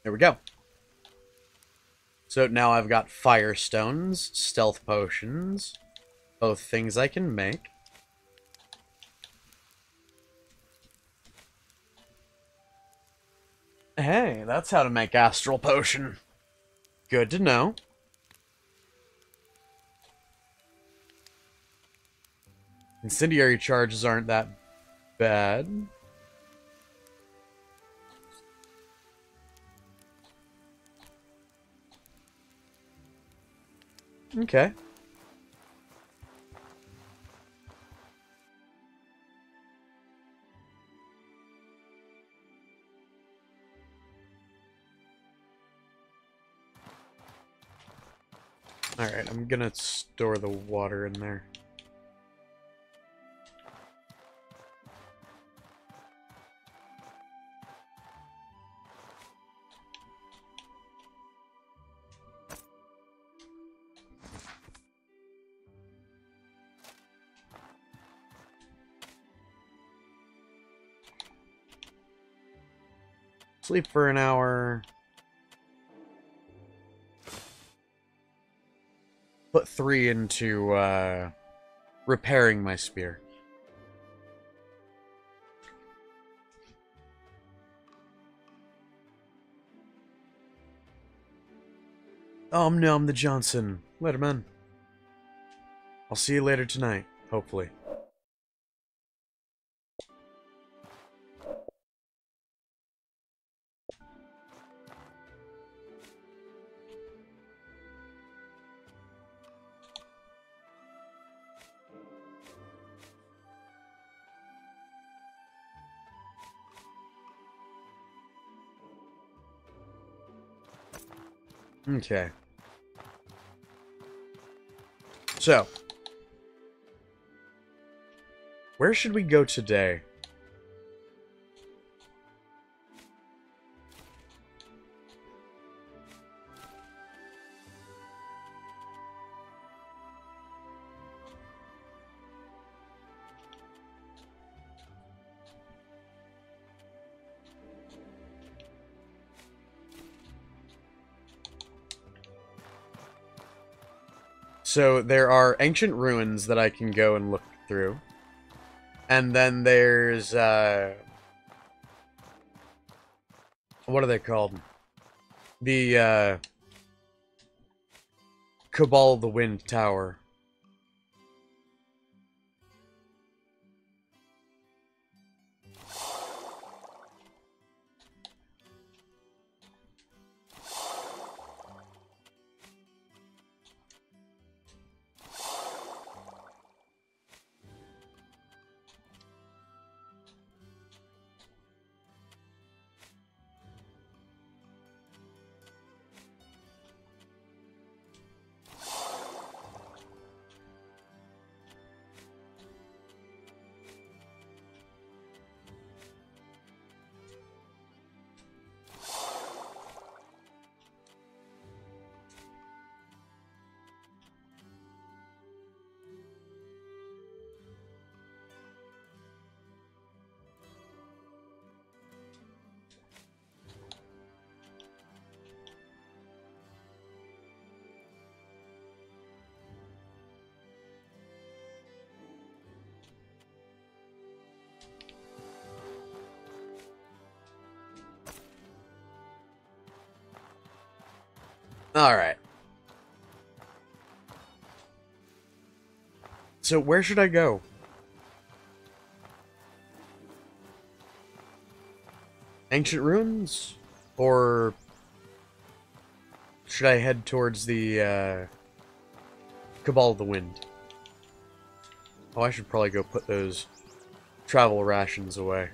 There we go. So now I've got fire stones, stealth potions, both things I can make. Hey, that's how to make astral potion. Good to know. Incendiary charges aren't that bad. Okay. All right, I'm gonna store the water in there. Sleep for an hour. Put three into uh, repairing my spear. Oh, no, I'm the Johnson. Later, man. I'll see you later tonight, hopefully. Okay. So. Where should we go today? So there are ancient ruins that I can go and look through. And then there's, uh... what are they called? The, uh... Cabal of the Wind Tower. Alright. So where should I go? Ancient ruins? Or should I head towards the uh, Cabal of the Wind? Oh, I should probably go put those travel rations away.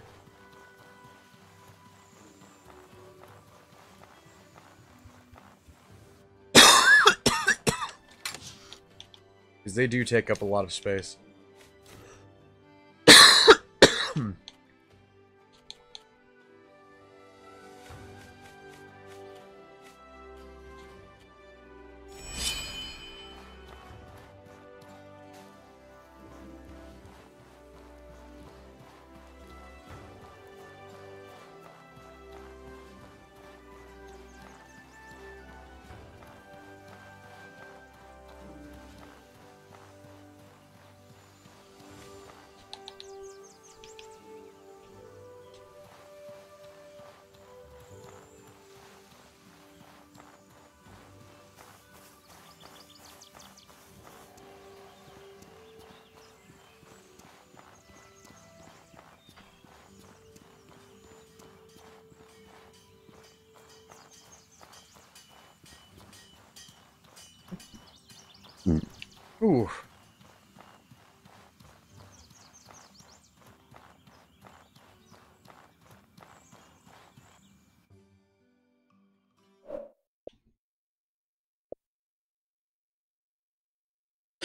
Because they do take up a lot of space. Ooh.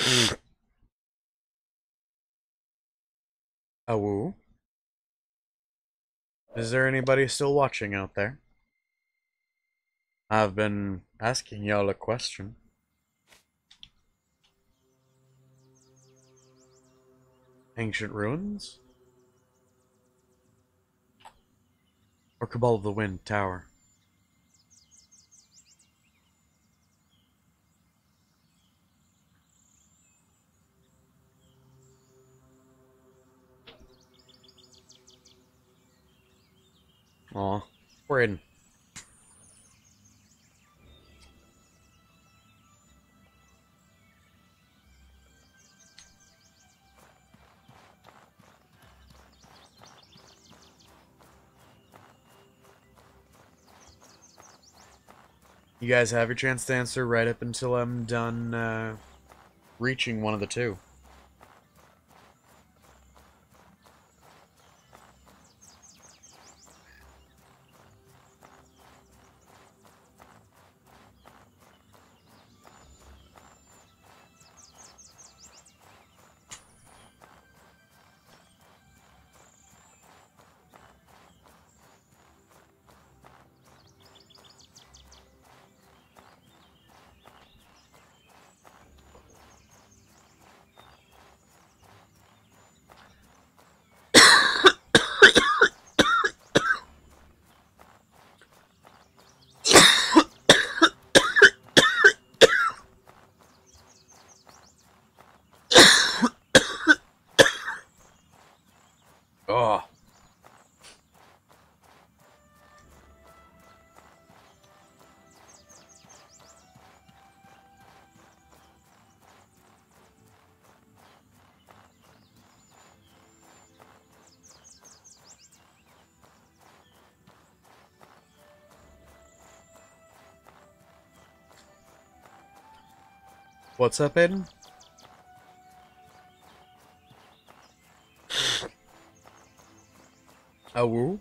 Mm. Awoo. Is there anybody still watching out there? I've been asking y'all a question. Ancient ruins? Or Cabal of the Wind Tower? Aw, we're in. You guys have your chance to answer right up until I'm done uh, reaching one of the two. What's up, Aiden? Awoo?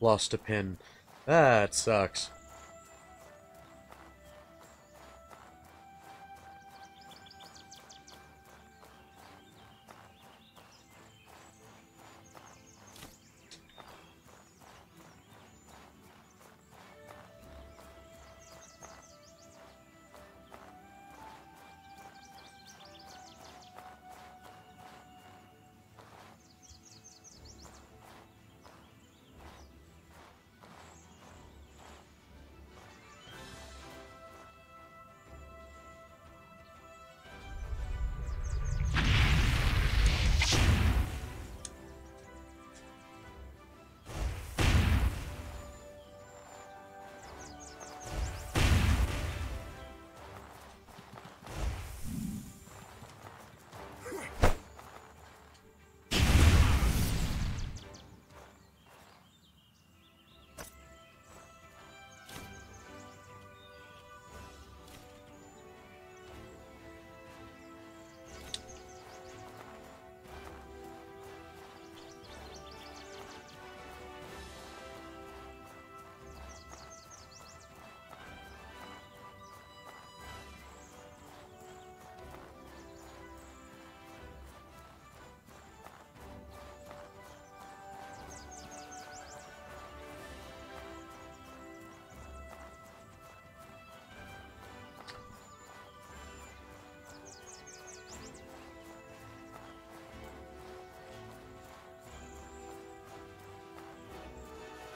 Lost a pin. That sucks.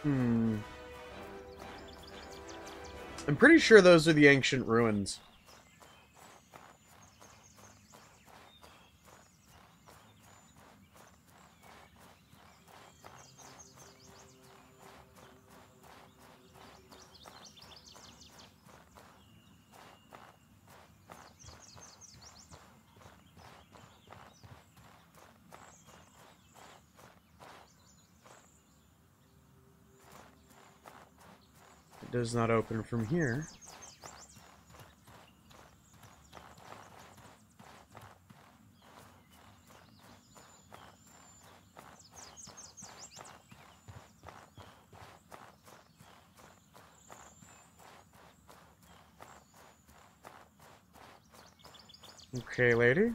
Hmm. I'm pretty sure those are the ancient ruins. Does not open from here. Okay, lady.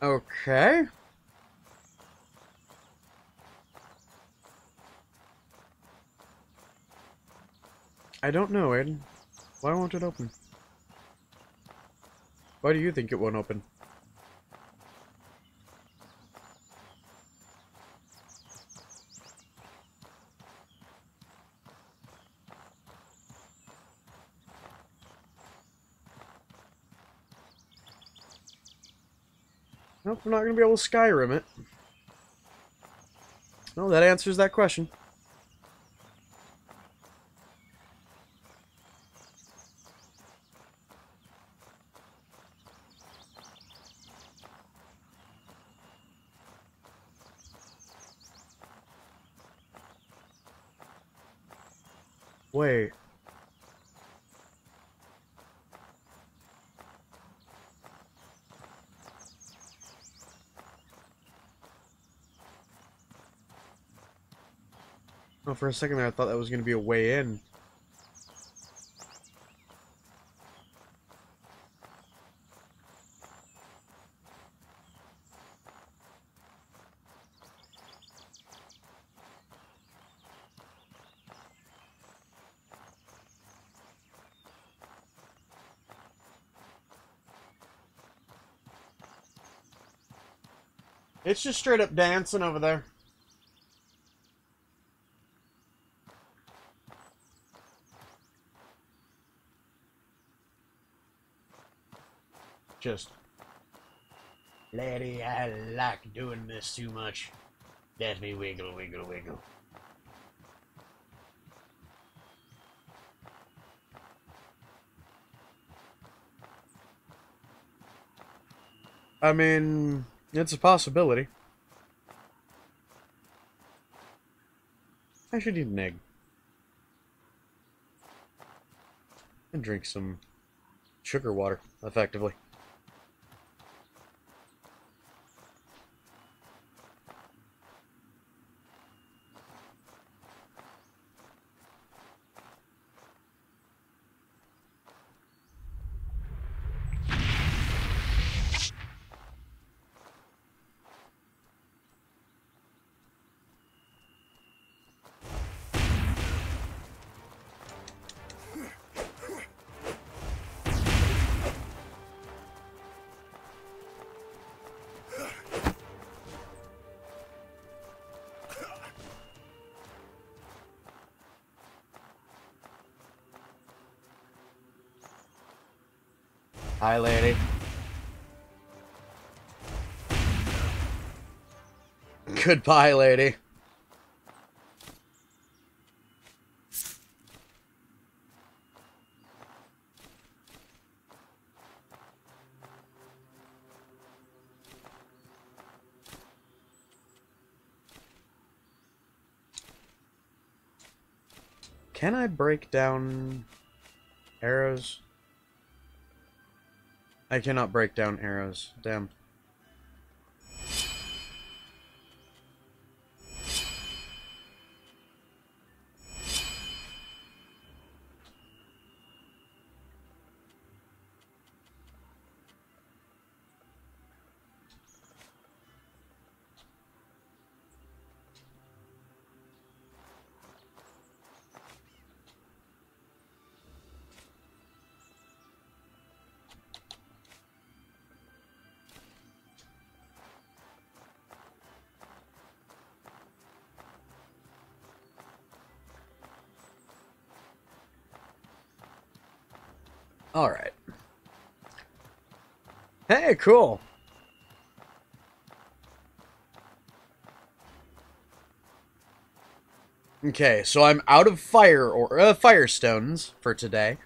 Okay. I don't know, Aiden. Why won't it open? Why do you think it won't open? Nope, we're not going to be able to Skyrim it. Well, that answers that question. Wait. Oh, for a second there, I thought that was going to be a way in. It's just straight up dancing over there. Just, lady, I like doing this too much. Let me wiggle, wiggle, wiggle. I mean, it's a possibility. I should eat an egg. And drink some sugar water, effectively. Hi, lady. Goodbye, lady. Can I break down arrows? I cannot break down arrows. Damn. All right. Hey, cool. Okay, so I'm out of fire or uh, firestones for today.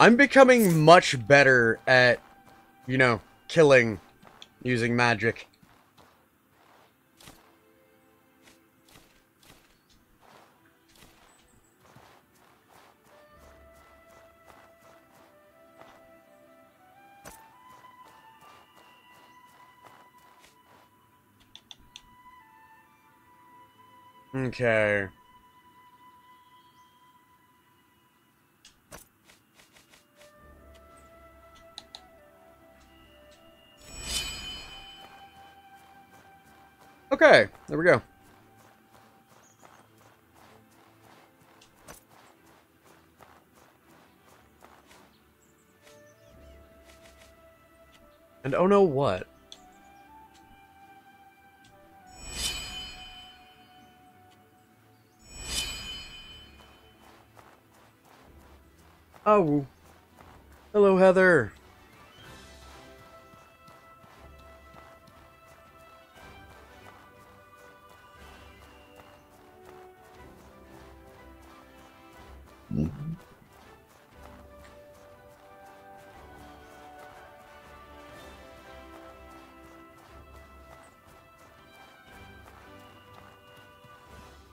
I'm becoming much better at, you know, killing using magic. Okay. Okay, there we go. And oh no, what? Oh, hello, Heather.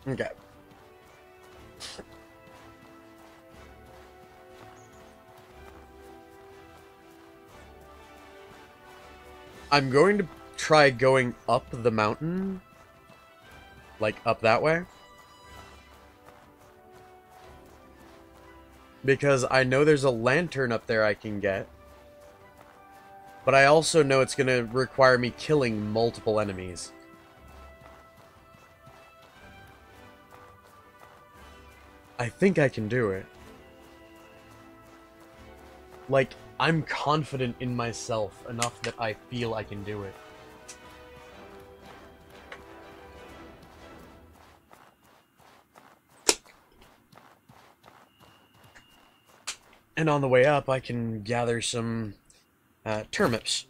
Okay. I'm going to try going up the mountain. Like, up that way. Because I know there's a lantern up there I can get. But I also know it's going to require me killing multiple enemies. I think I can do it. Like, I'm confident in myself enough that I feel I can do it. And on the way up, I can gather some uh, turnips.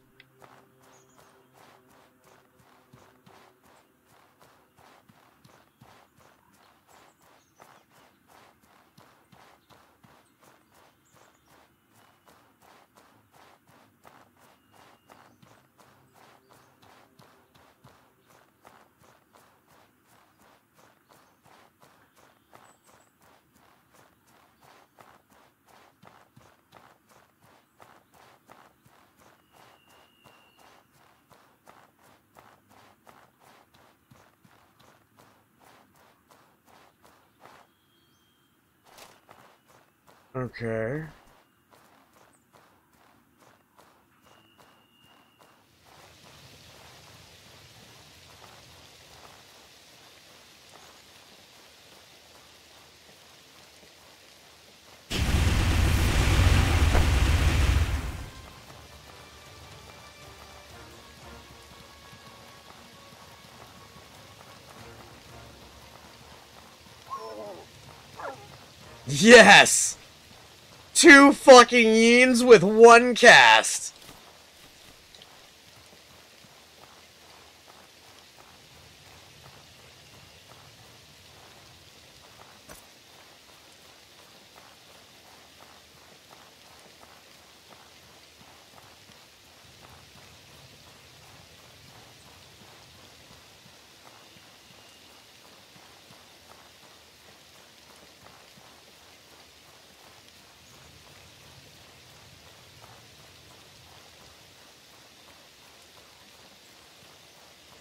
Okay. Yes! Two fucking yeens with one cast.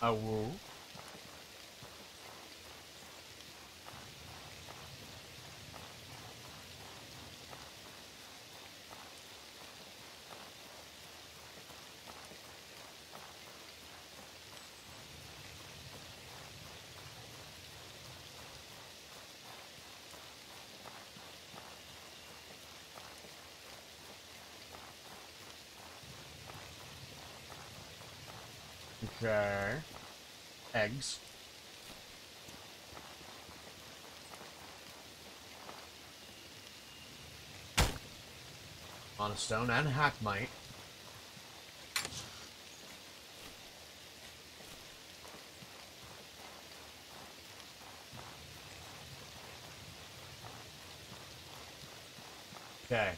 Awo. Okay. Eggs. Monostone and hackmite. Okay.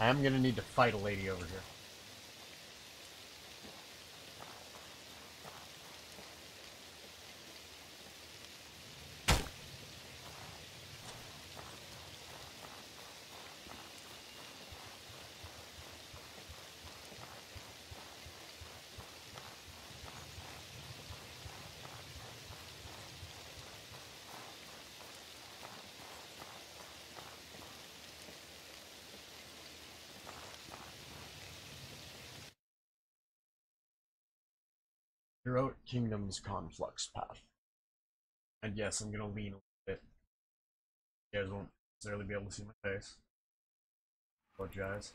I am going to need to fight a lady over here. Heroic Kingdom's Conflux Path. And yes, I'm gonna lean a little bit. You guys won't necessarily be able to see my face. Apologize.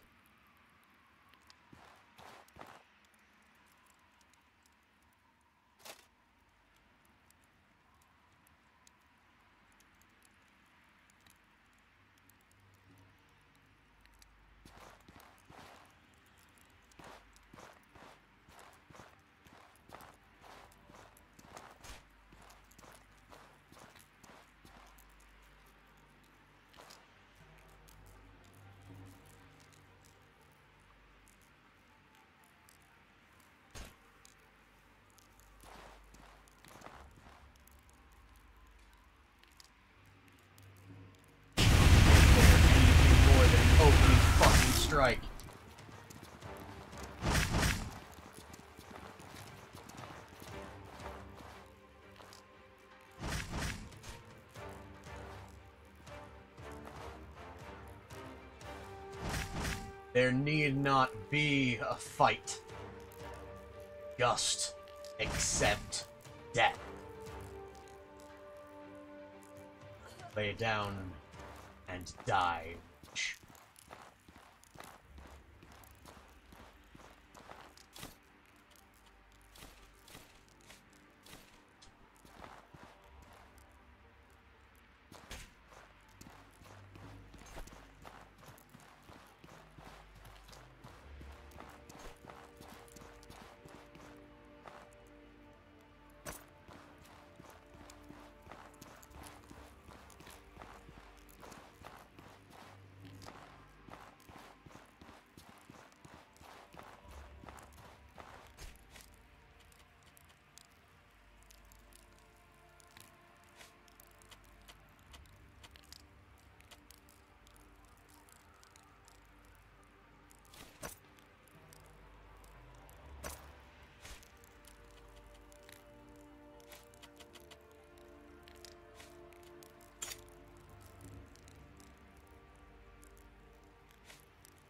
Strike. There need not be a fight. Just accept death. Lay down and die.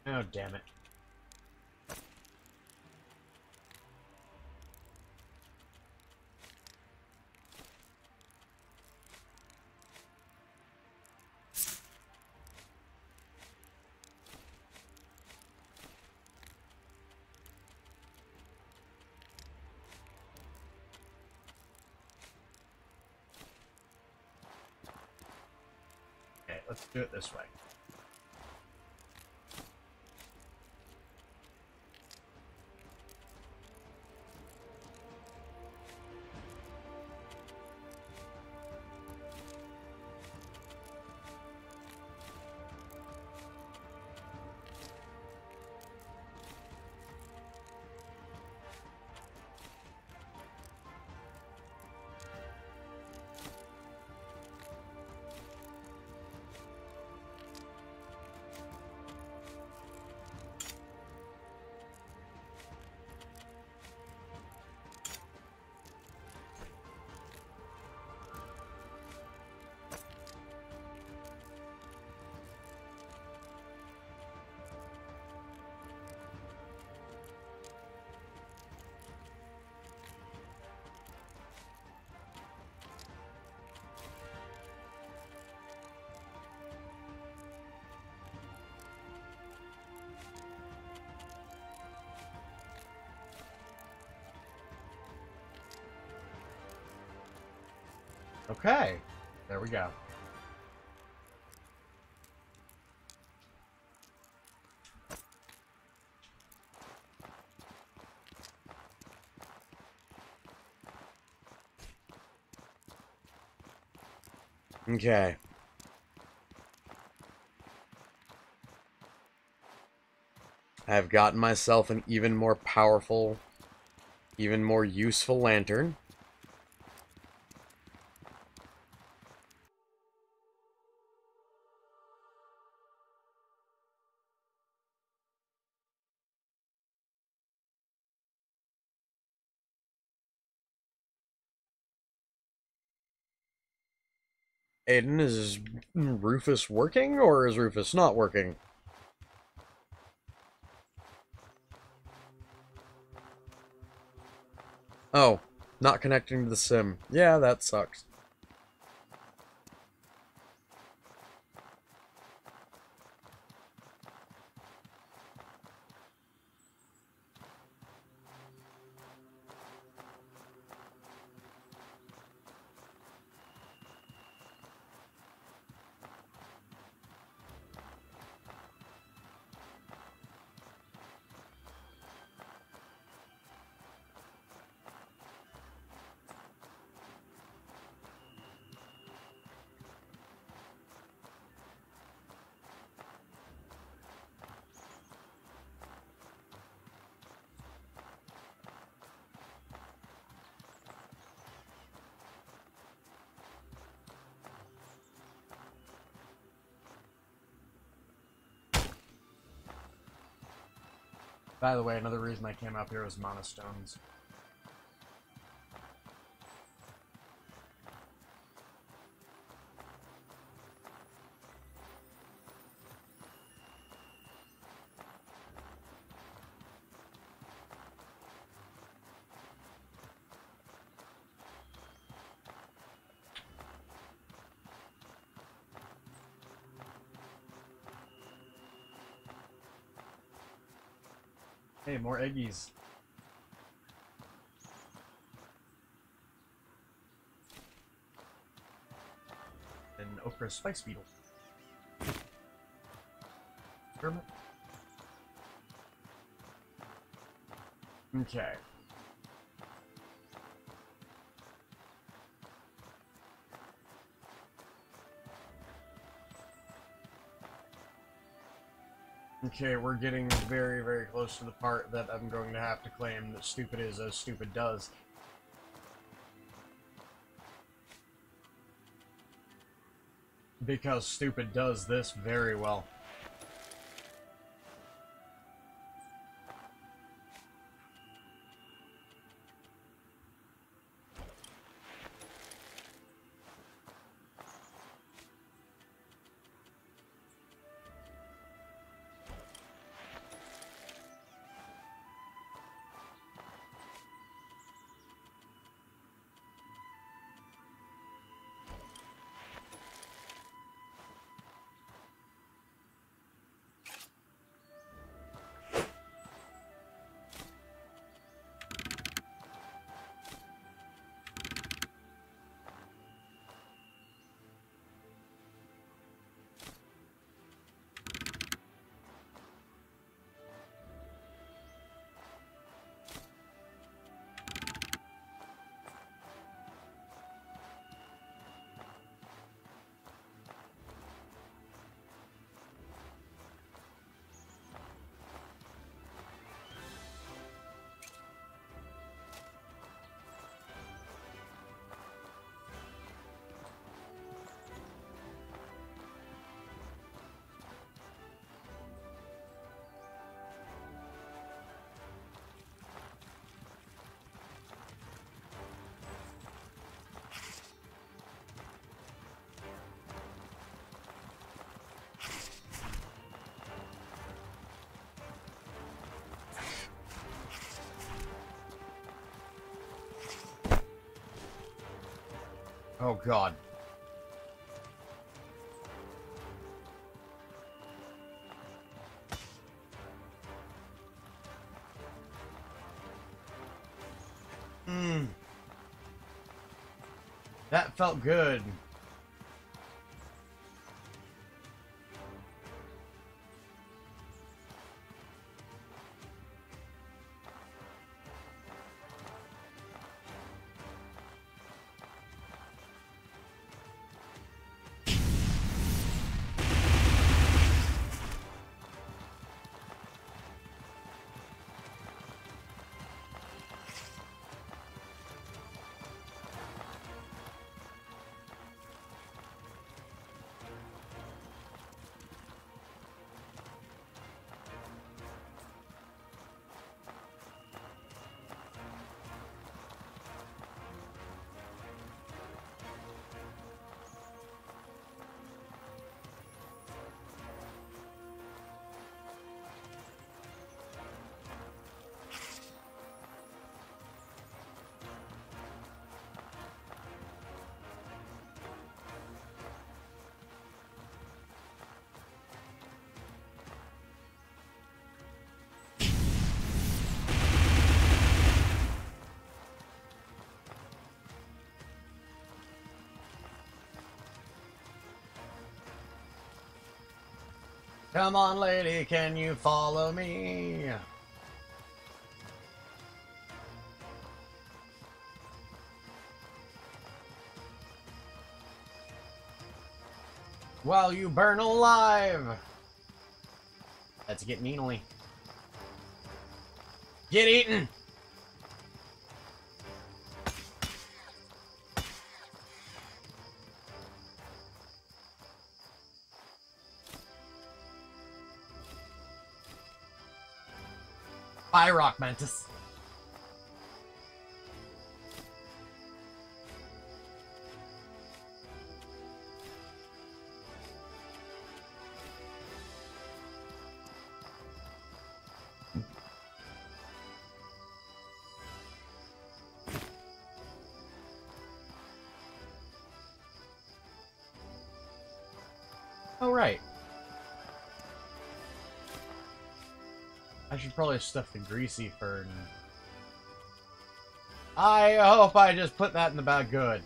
Oh, damn it. Okay, let's do it this way. Okay. There we go. Okay. I have gotten myself an even more powerful, even more useful lantern. Aiden, is Rufus working, or is Rufus not working? Oh, not connecting to the sim. Yeah, that sucks. By the way, another reason I came up here was monostones. Hey, more eggies. And okra spice beetle. Experiment. Okay. Okay, we're getting very, very close to the part that I'm going to have to claim that stupid is as stupid does. Because stupid does this very well. Oh, God. Mm. That felt good. Come on, lady, can you follow me? While you burn alive! That's getting eaten. Get eaten! Bye, Rock Mantis. Oh, right. I should probably stuff the greasy fern. I hope I just put that in the bag good.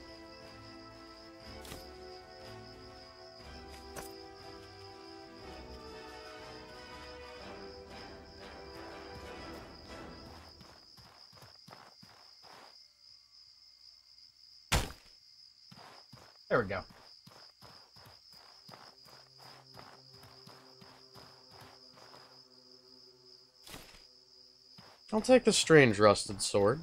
There we go. I'll take the strange rusted sword.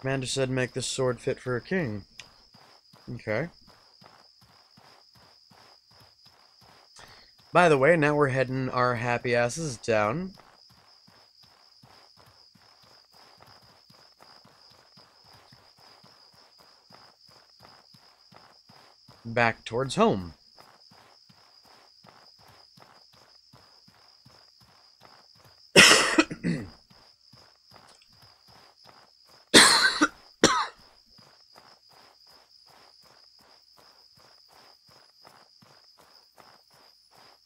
Commander said make this sword fit for a king. Okay. By the way, now we're heading our happy asses down. Back towards home.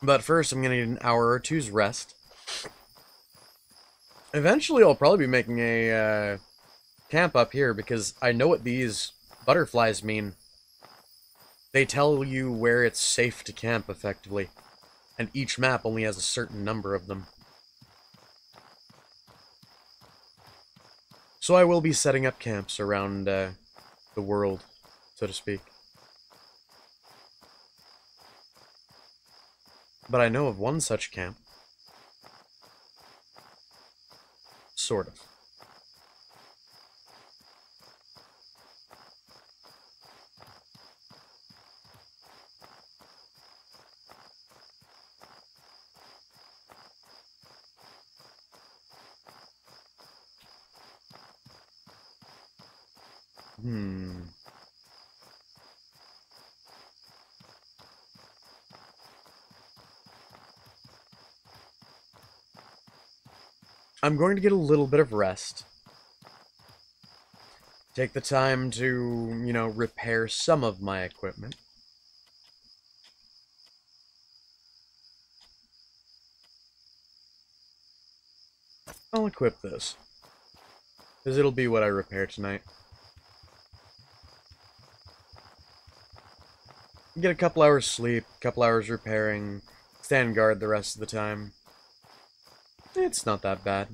But first, I'm going to need an hour or two's rest. Eventually, I'll probably be making a uh, camp up here, because I know what these butterflies mean. They tell you where it's safe to camp, effectively. And each map only has a certain number of them. So I will be setting up camps around uh, the world, so to speak. But I know of one such camp. Sort of. Hmm. I'm going to get a little bit of rest. take the time to, you know, repair some of my equipment. I'll equip this, because it'll be what I repair tonight. Get a couple hours sleep, a couple hours repairing, stand guard the rest of the time. It's not that bad.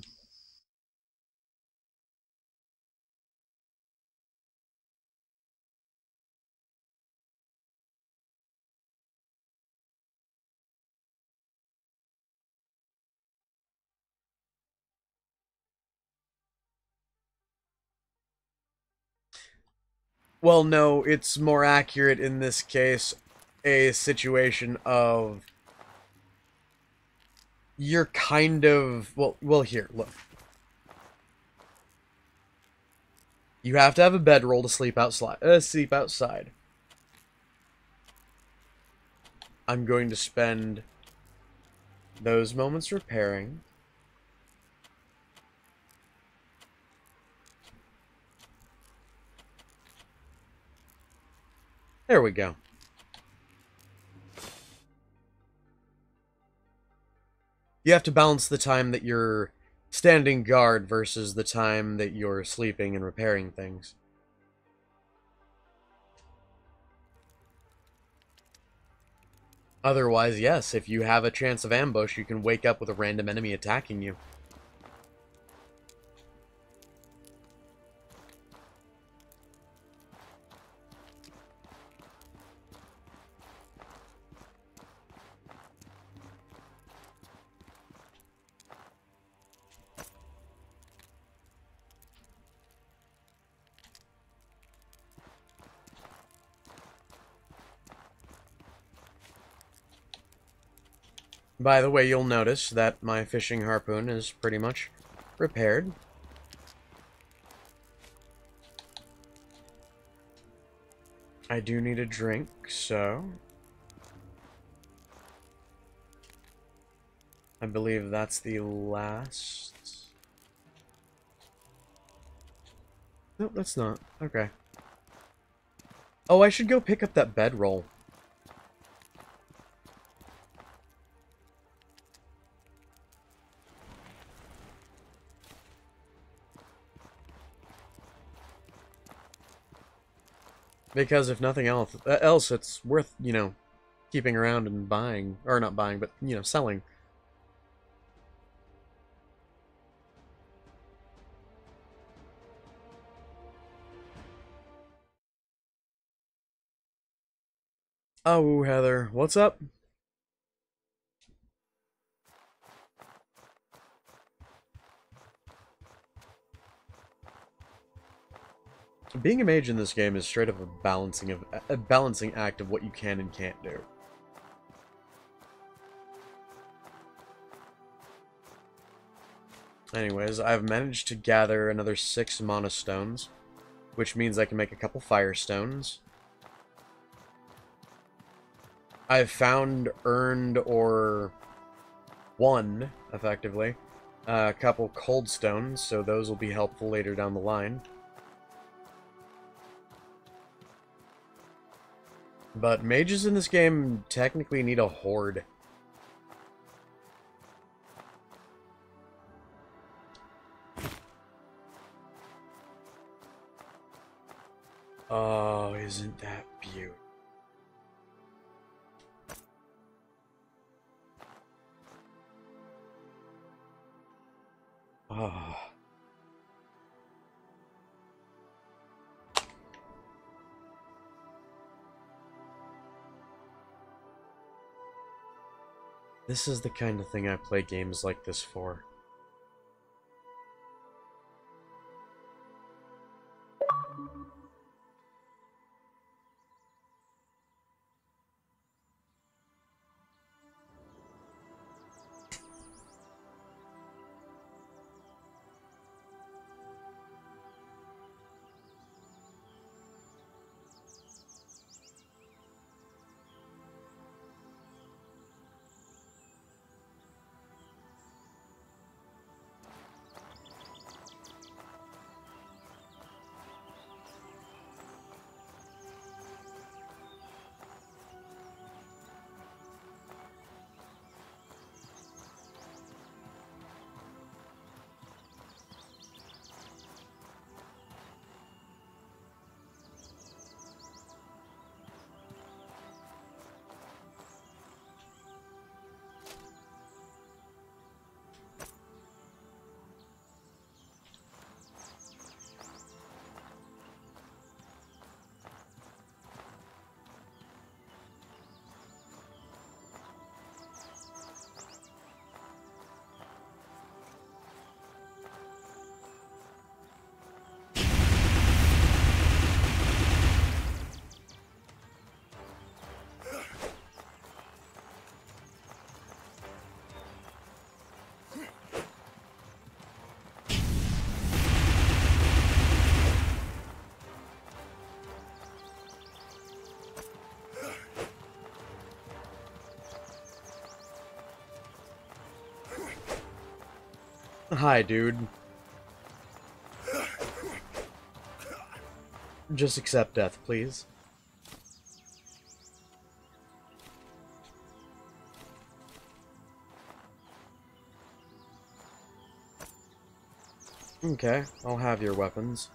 Well, no, it's more accurate in this case a situation of you're kind of, well, well here, look. You have to have a bedroll to sleep outside. Uh, sleep outside. I'm going to spend those moments repairing. There we go. You have to balance the time that you're standing guard versus the time that you're sleeping and repairing things. Otherwise, yes, if you have a chance of ambush, you can wake up with a random enemy attacking you. By the way, you'll notice that my fishing harpoon is pretty much repaired. I do need a drink, so... I believe that's the last... Nope, that's not. Okay. Oh, I should go pick up that bedroll. Because if nothing else, uh, else it's worth, you know, keeping around and buying. Or not buying, but, you know, selling. Oh, Heather, what's up? Being a mage in this game is straight up a balancing of a balancing act of what you can and can't do. Anyways, I've managed to gather another six mana stones, which means I can make a couple fire stones. I've found, earned, or won, effectively, a couple cold stones, so those will be helpful later down the line. But mages in this game technically need a horde. Oh, isn't that beautiful? Oh. This is the kind of thing I play games like this for. Hi, dude. Just accept death, please. Okay, I'll have your weapons.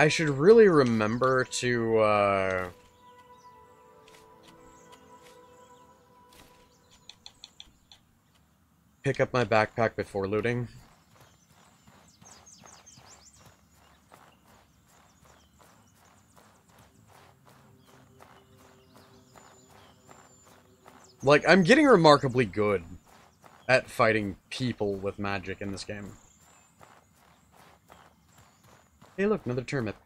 I should really remember to, uh... pick up my backpack before looting. Like, I'm getting remarkably good at fighting people with magic in this game. Hey, look, another turnip.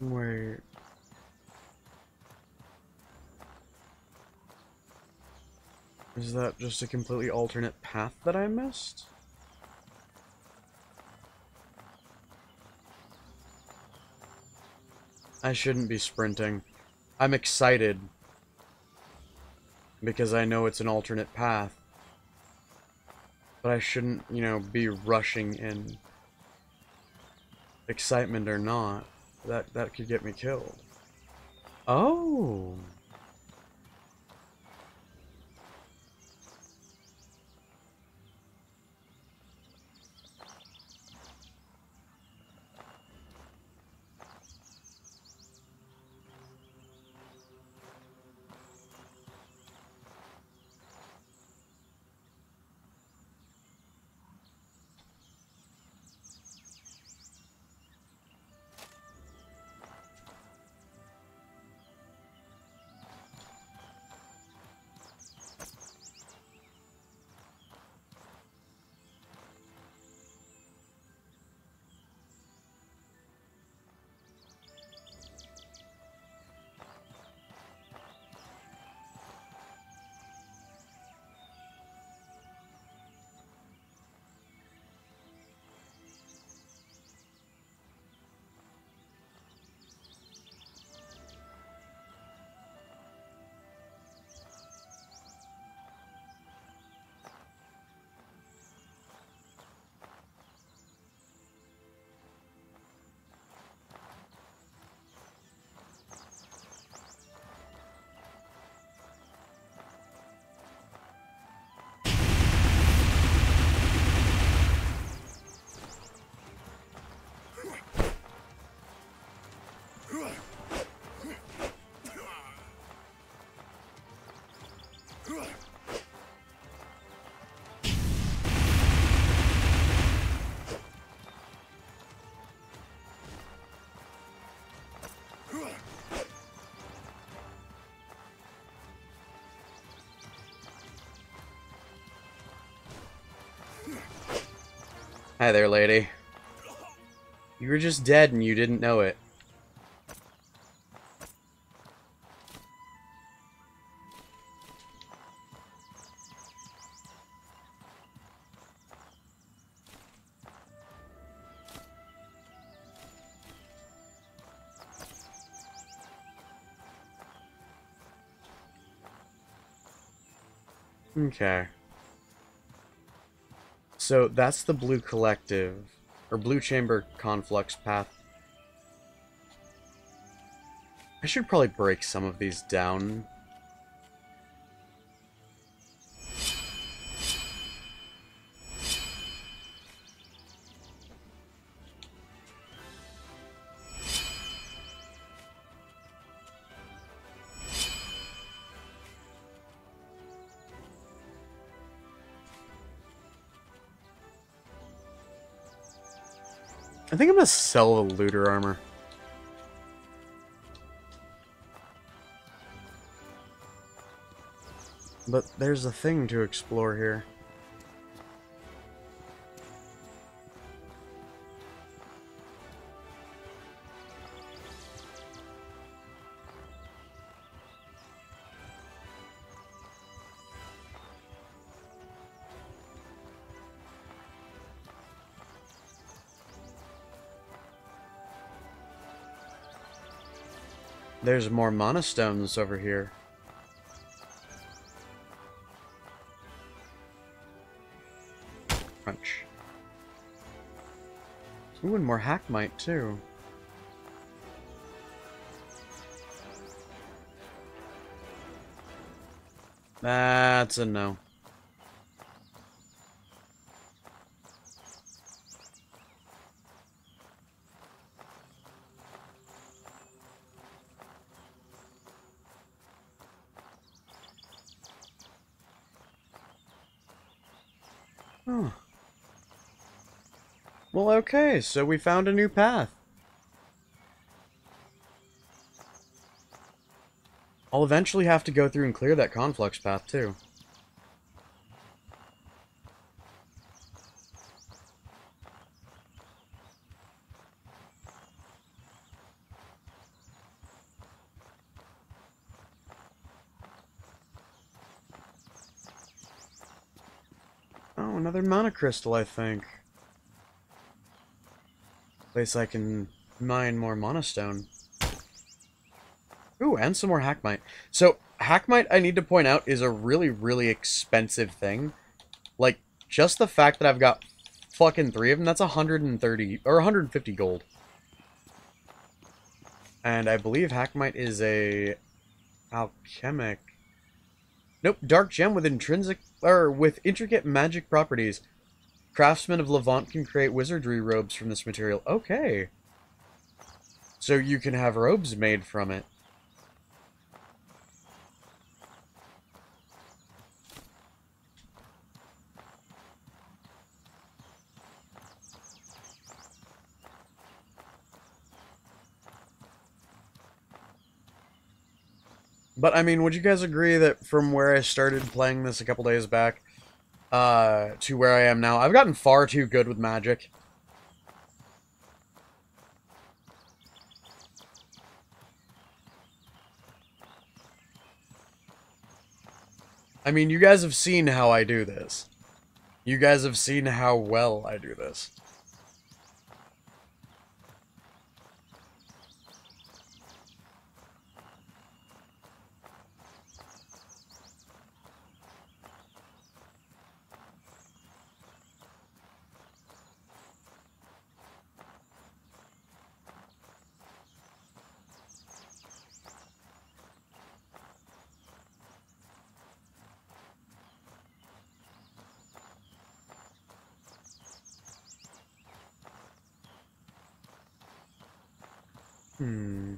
Wait. Is that just a completely alternate path that I missed? I shouldn't be sprinting. I'm excited because I know it's an alternate path. But I shouldn't, you know, be rushing in. Excitement or not, that that could get me killed. Oh. Hi there, lady. You were just dead and you didn't know it. Okay. So that's the blue collective, or blue chamber conflux path. I should probably break some of these down. I think I'm gonna sell the looter armor. But there's a thing to explore here. There's more mana stones over here. Crunch. Ooh, and more hackmite too. That's a no. Oh. Well, okay, so we found a new path. I'll eventually have to go through and clear that conflux path, too. Oh, another mana crystal, I think. Place I can mine more mana stone. Ooh, and some more hackmite. So, hackmite, I need to point out, is a really, really expensive thing. Like, just the fact that I've got fucking three of them, that's one hundred thirty, or one hundred fifty gold. And I believe hackmite is a alchemic. Nope, dark gem with intrinsic, or with intricate magic properties. Craftsmen of Levant can create wizardry robes from this material. Okay. So you can have robes made from it. But, I mean, would you guys agree that from where I started playing this a couple days back, Uh, to where I am now, I've gotten far too good with magic. I mean, you guys have seen how I do this. You guys have seen how well I do this. Hmm.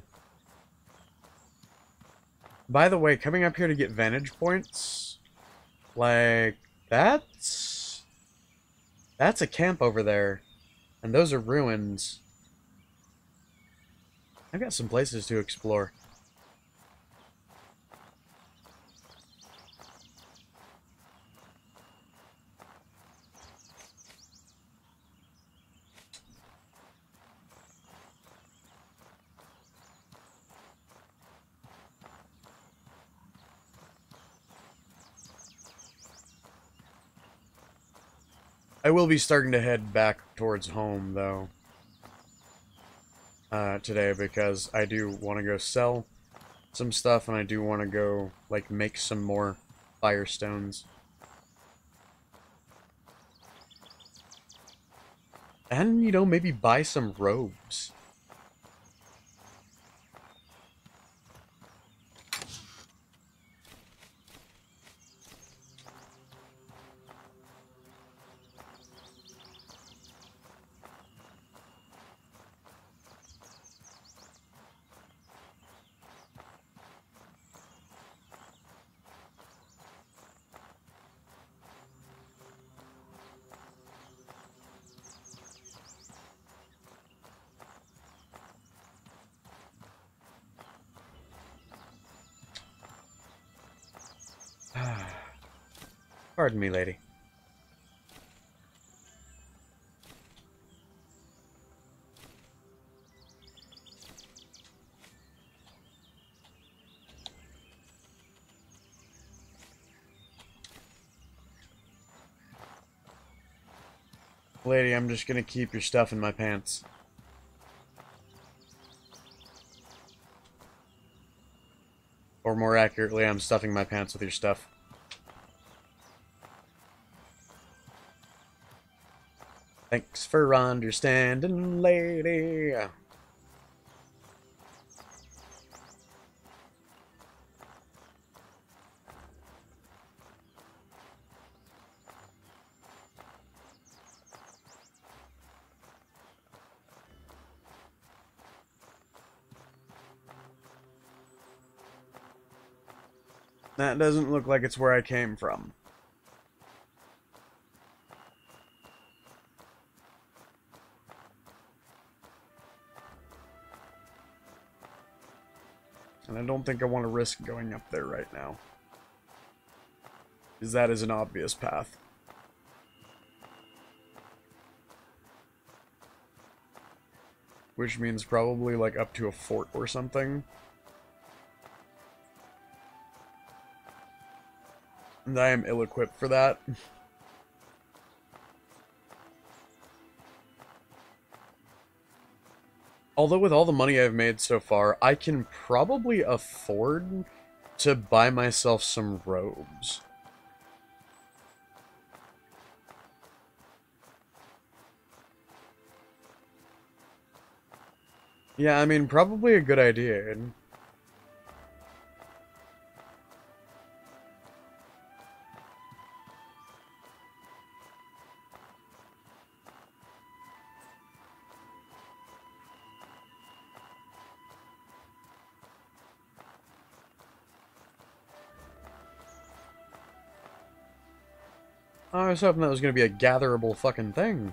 By the way, coming up here to get vantage points, like, that's, that's a camp over there, and those are ruins. I've got some places to explore. I will be starting to head back towards home, though, uh, today, because I do want to go sell some stuff, and I do want to go, like, make some more firestones. And, you know, maybe buy some robes. Pardon me, lady. Lady, I'm just gonna keep your stuff in my pants. Or more accurately, I'm stuffing my pants with your stuff. Thanks for understanding, lady. That doesn't look like it's where I came from. And I don't think I want to risk going up there right now, because that is an obvious path. Which means probably like up to a fort or something. And I am ill-equipped for that. Although with all the money I've made so far, I can probably afford to buy myself some robes. Yeah, I mean, probably a good idea. I was hoping that was going to be a gatherable fucking thing.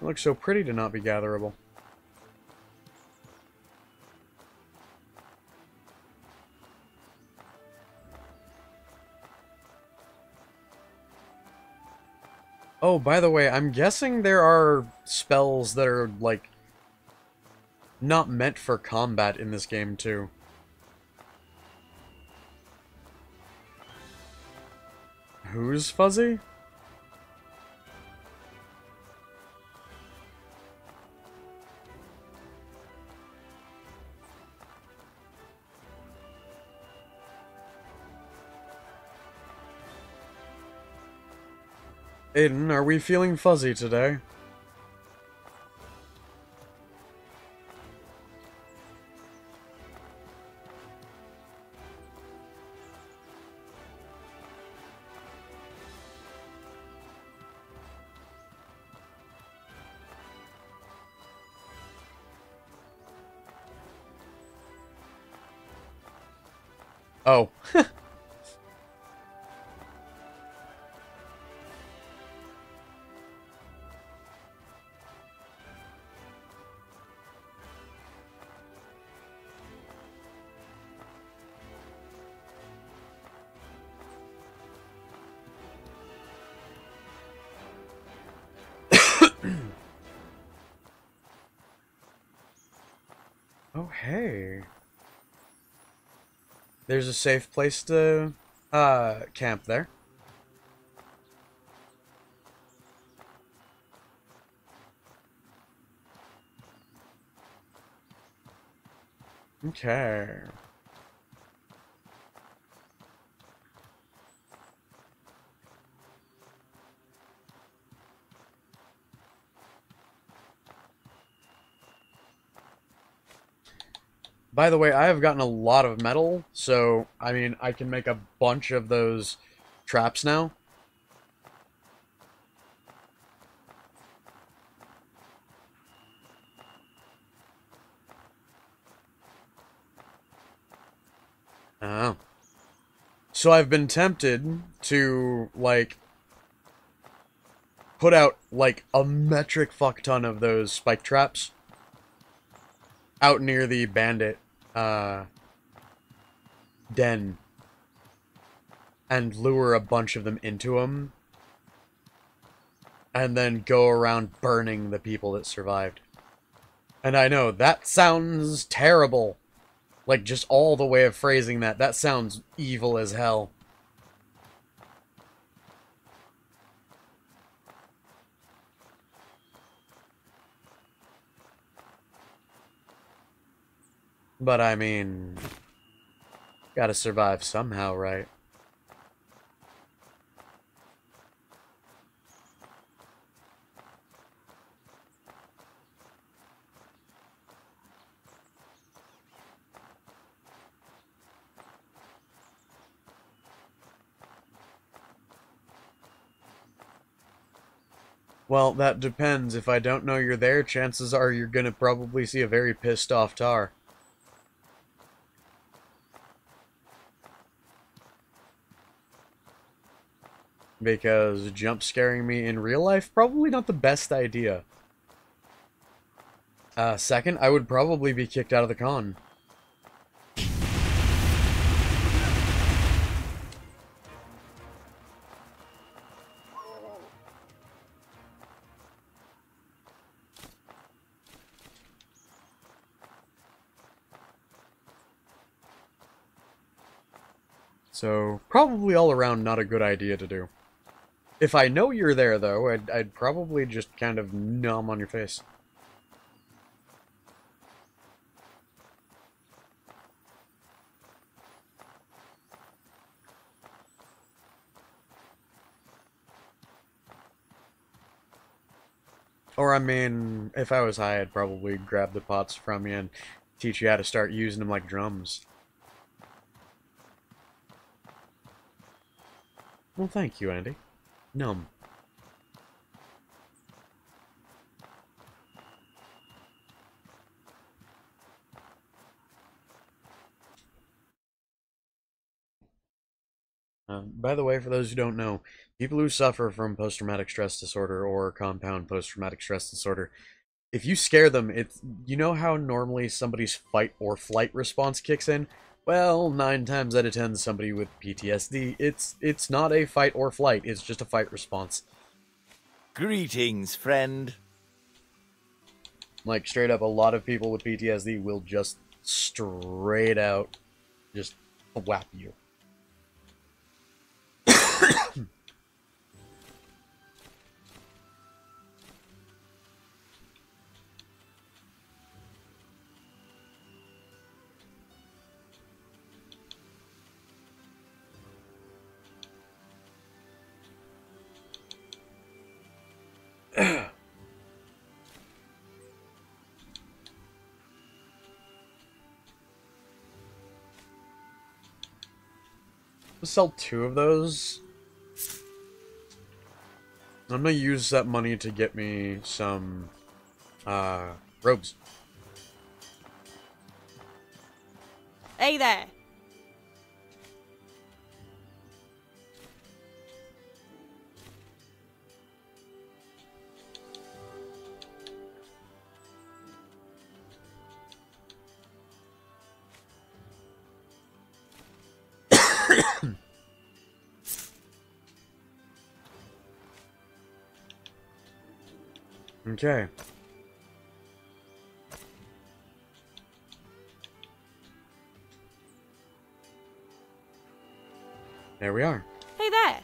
It looks so pretty to not be gatherable. Oh, by the way, I'm guessing there are spells that are, like, not meant for combat in this game, too. Who's fuzzy? Aiden, are we feeling fuzzy today? Oh. Oh, hey. There's a safe place to uh, camp there. Okay. By the way, I have gotten a lot of metal, so, I mean, I can make a bunch of those traps now. Oh. So I've been tempted to, like, put out, like, a metric fuck ton of those spike traps out near the bandit uh, den. and lure a bunch of them into him, and then go around burning the people that survived. And I know, that sounds terrible. Like, just all the way of phrasing that, that sounds evil as hell. But I mean, gotta survive somehow, right? Well, that depends. If I don't know you're there, chances are you're gonna probably see a very pissed off Tar. Because jump scaring me in real life, probably not the best idea. Uh, second, I would probably be kicked out of the con. So, probably all around not a good idea to do. If I know you're there, though, I'd, I'd probably just kind of numb on your face. Or, I mean, if I was high, I'd probably grab the pots from you and teach you how to start using them like drums. Well, thank you, Andy. Numb. Um, by the way, for those who don't know, people who suffer from post-traumatic stress disorder or compound post-traumatic stress disorder, if you scare them, it's, you know how normally somebody's fight or flight response kicks in? Well, nine times out of ten, somebody with P T S D, it's it's not a fight or flight, it's just a fight response. Greetings, friend. Like, straight up, a lot of people with P T S D will just straight out just whap you. We'll sell two of those. I'm gonna use that money to get me some uh, robes. Hey there. Okay. There we are. Hey there.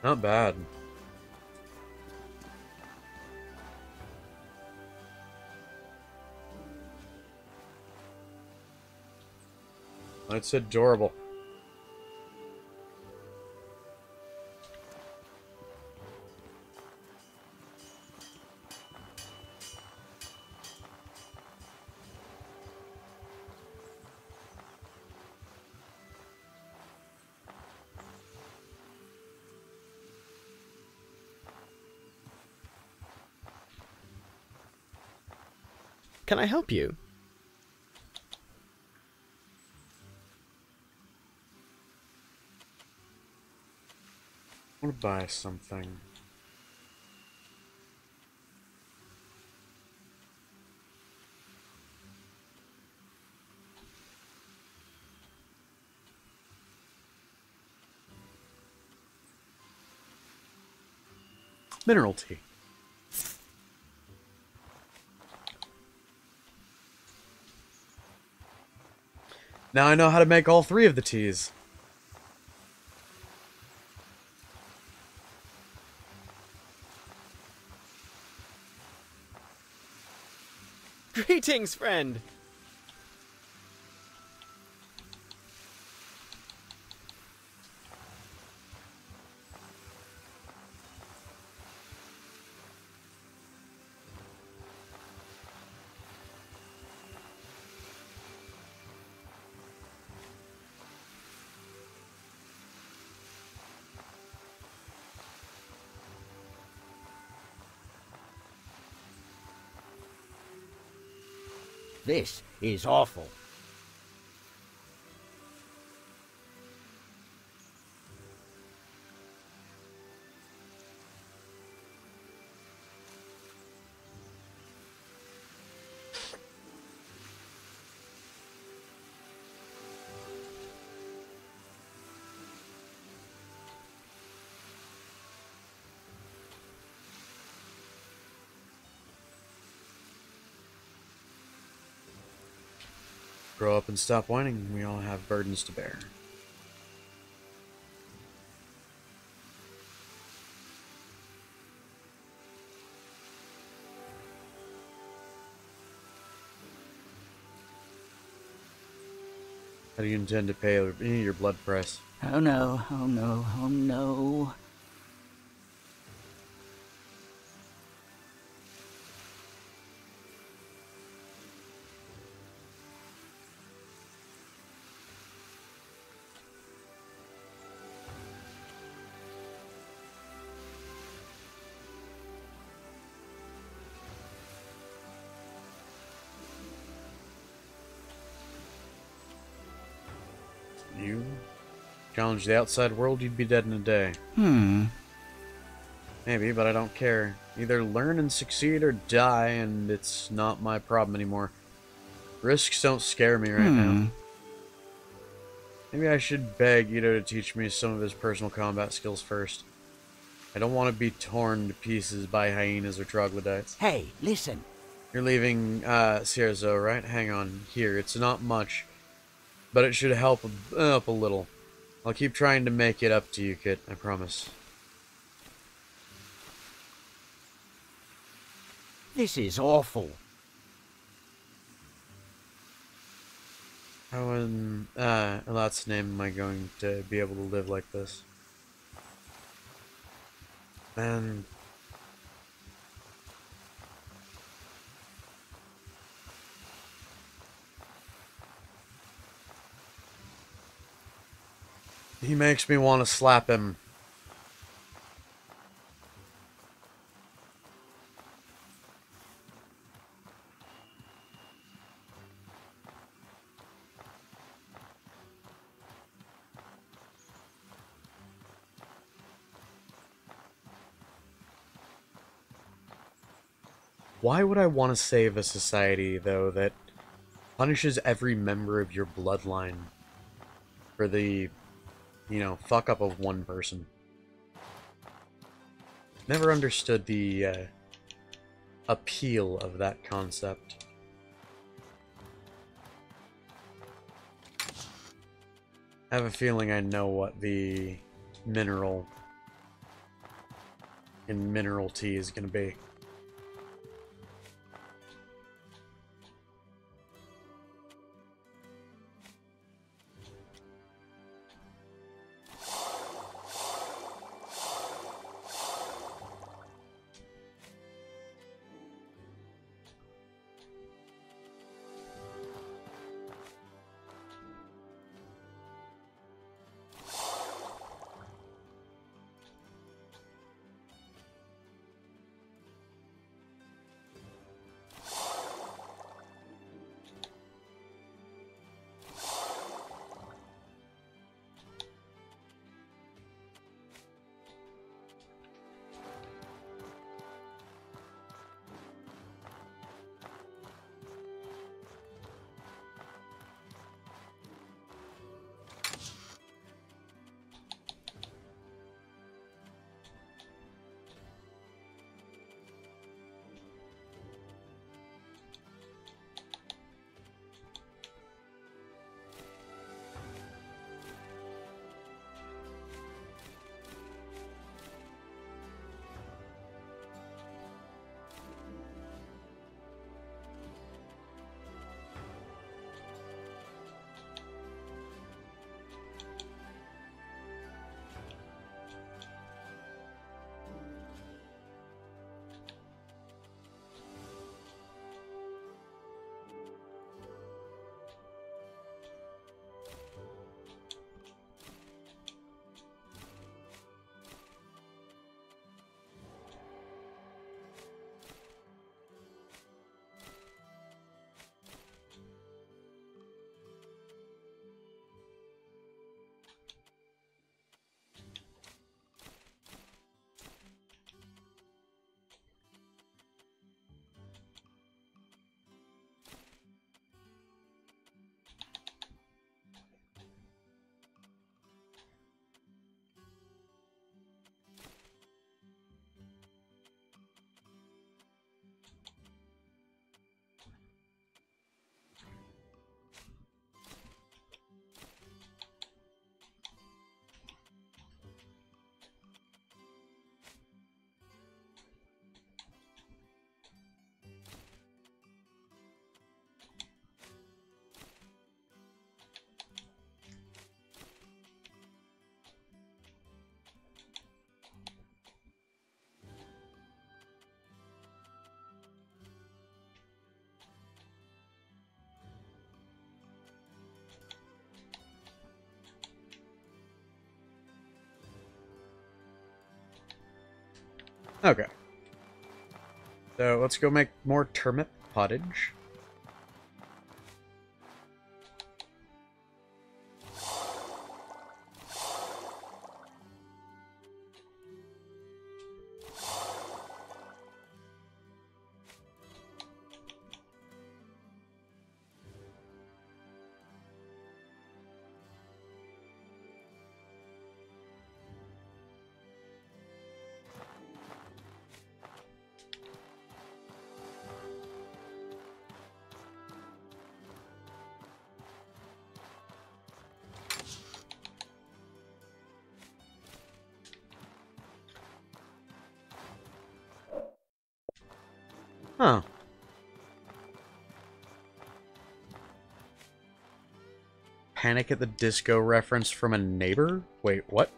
Not bad. That's adorable. Can I help you? I want to buy something. Mineral tea. Now I know how to make all three of the teas. Greetings, friend! This is awful. Grow up and stop whining. We all have burdens to bear. How do you intend to pay any of your blood price? Oh no, oh no, oh no. You challenge the outside world, you'd be dead in a day. Hmm. Maybe, but I don't care. Either learn and succeed or die, and it's not my problem anymore. Risks don't scare me right hmm. now. Maybe I should beg Ito to teach me some of his personal combat skills first. I don't want to be torn to pieces by hyenas or troglodytes. Hey, listen. You're leaving uh, Sierzo, right? Hang on. Here, it's not much. But it should help up a little. I'll keep trying to make it up to you, Kit. I promise. This is awful. How in uh, Allah's name am I going to be able to live like this? Man. He makes me want to slap him. Why would I want to save a society, though, that punishes every member of your bloodline for the... you know, fuck up of one person? Never understood the uh, appeal of that concept. I have a feeling I know what the mineral in mineral tea is going to be. Okay. So let's go make more turnip pottage. Huh. Panic at the Disco reference from a neighbor? Wait, what?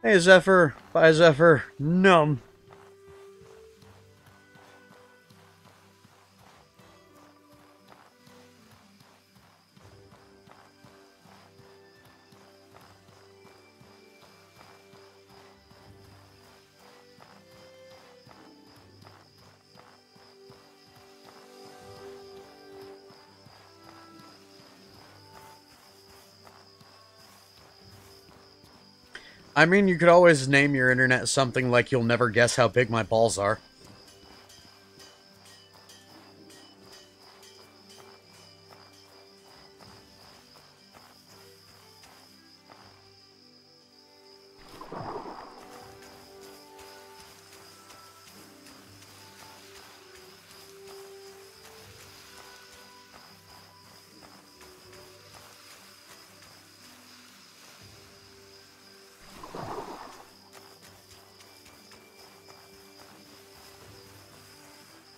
Hey Zephyr, bye Zephyr, num. I mean, you could always name your internet something like "You'll never guess how big my balls are."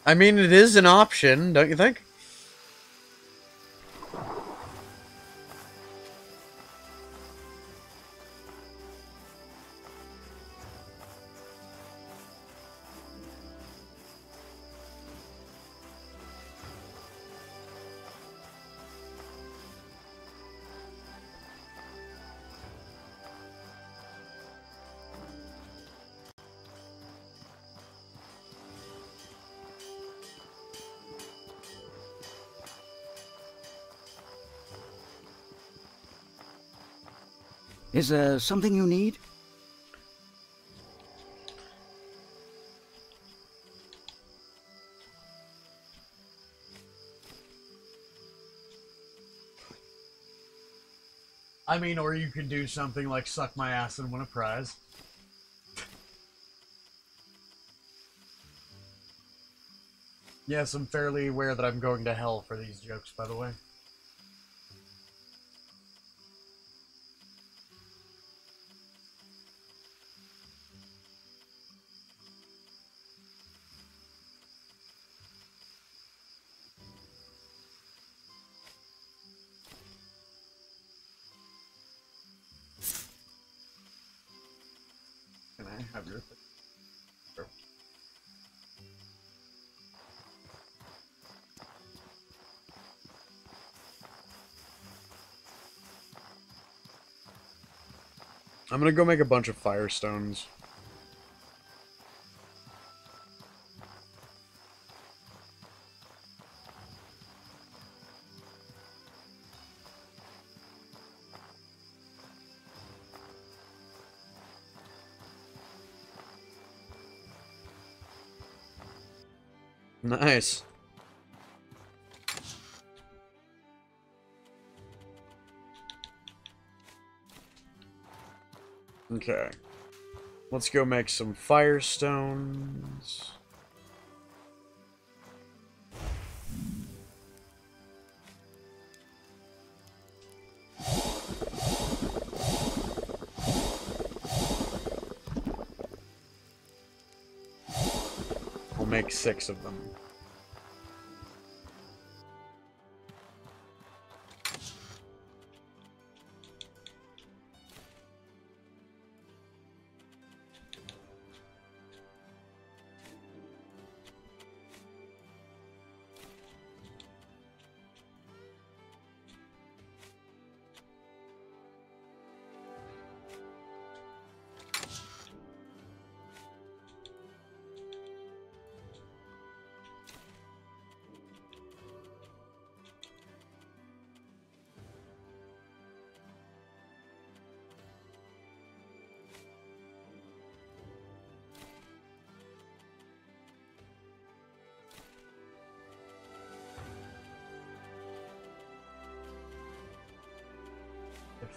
I mean, it is an option, don't you think? Is there something you need? I mean, or you could do something like suck my ass and win a prize. Yes, I'm fairly aware that I'm going to hell for these jokes, by the way. Can I have your... I'm gonna go make a bunch of firestones. Nice. Okay, let's go make some firestones. We'll make six of them.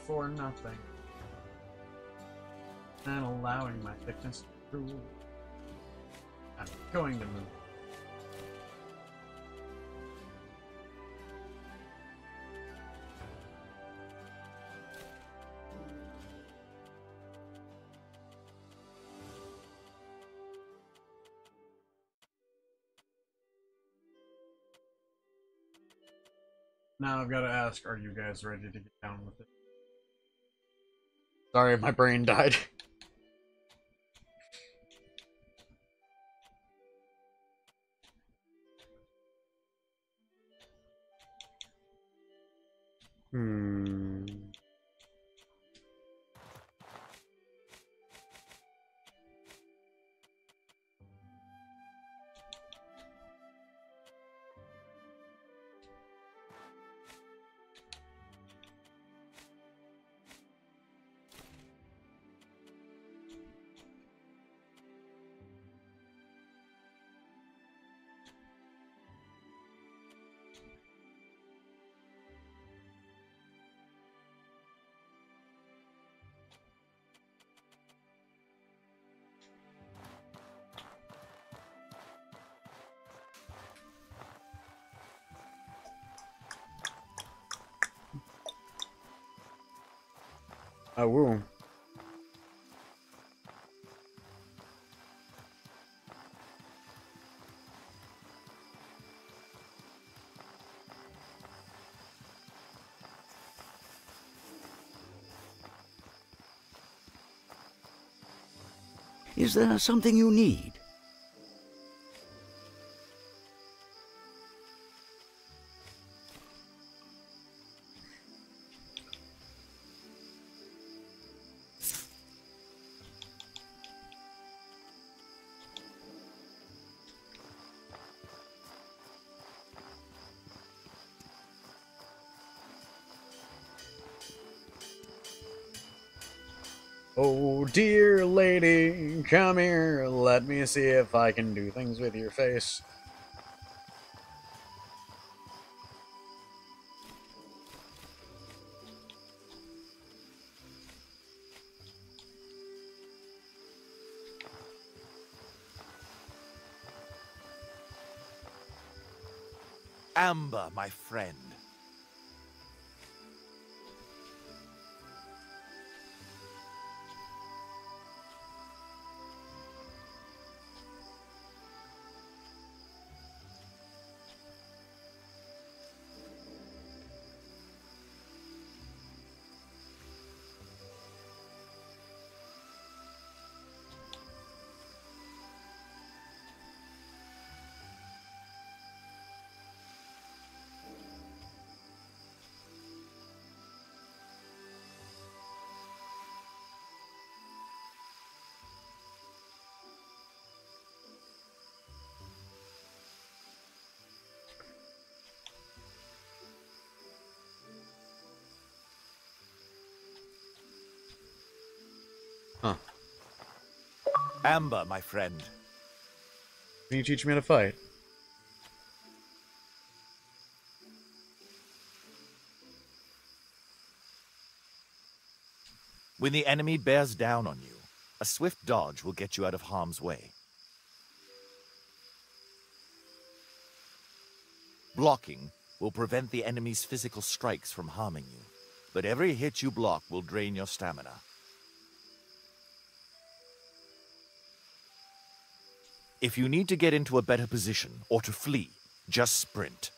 For nothing, and allowing my thickness to rule. I'm going to move. Now I've got to ask, are you guys ready to get down with it? Sorry, my brain died. Hmm. I will. Is there something you need? Oh dear lady, come here, let me see if I can do things with your face. Amber, my friend. Huh. Amber, my friend. Can you teach me how to fight? When the enemy bears down on you, a swift dodge will get you out of harm's way. Blocking will prevent the enemy's physical strikes from harming you, but every hit you block will drain your stamina. If you need to get into a better position or to flee, just sprint.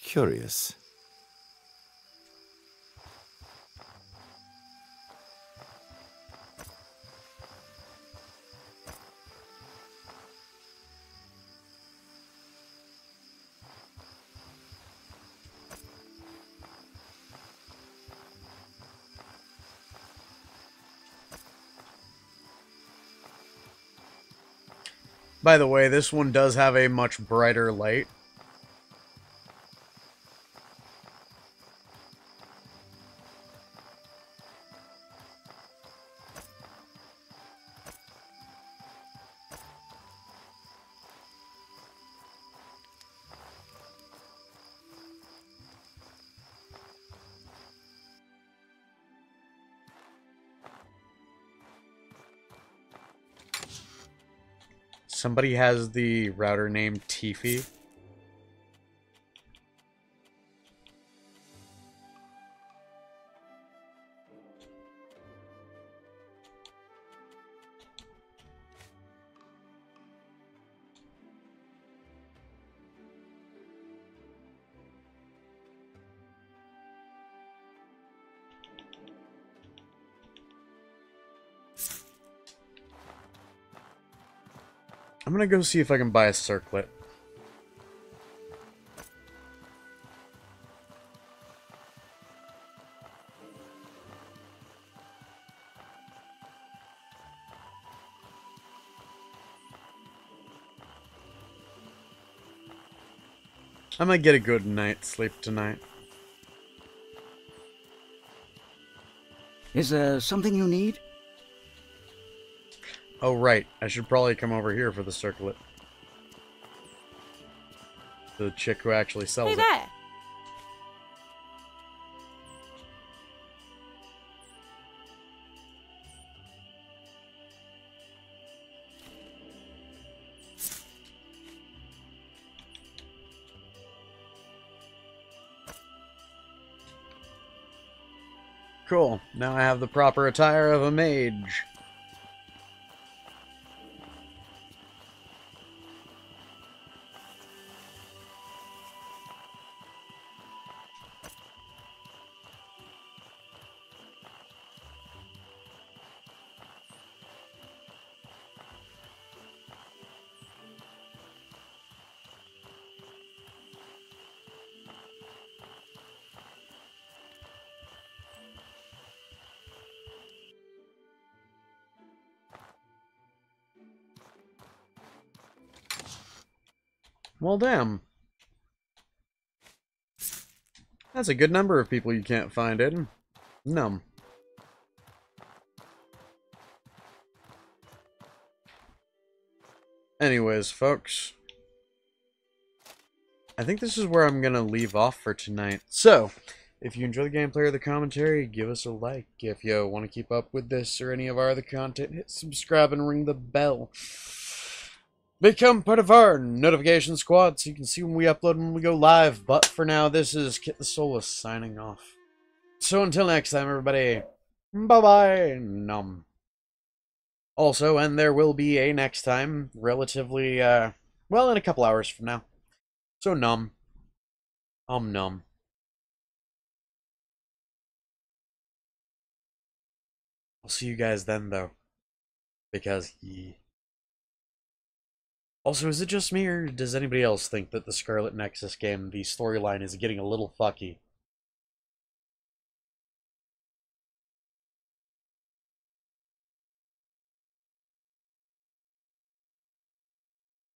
Curious. By the way, this one does have a much brighter light. Somebody has the router name Tiffy. I'm gonna go see if I can buy a circlet. I might get a good night's sleep tonight. Is there something you need? Oh, right. I should probably come over here for the circlet. The chick who actually sells it. Hey there! Cool. Now I have the proper attire of a mage. Well, damn. That's a good number of people you can't find it. Numb. Anyways, folks, I think this is where I'm going to leave off for tonight. So, if you enjoy the gameplay or the commentary, give us a like. If you want to keep up with this or any of our other content, hit subscribe and ring the bell. Become part of our notification squad so you can see when we upload and when we go live. But for now, this is Kit the Soulless signing off. So until next time, everybody, bye-bye, num. Also, and there will be a next time, relatively, uh, well, in a couple hours from now. So, num. Um, num. I'll see you guys then, though. Because he... Also, is it just me, or does anybody else think that the Scarlet Nexus game, the storyline, is getting a little fucky?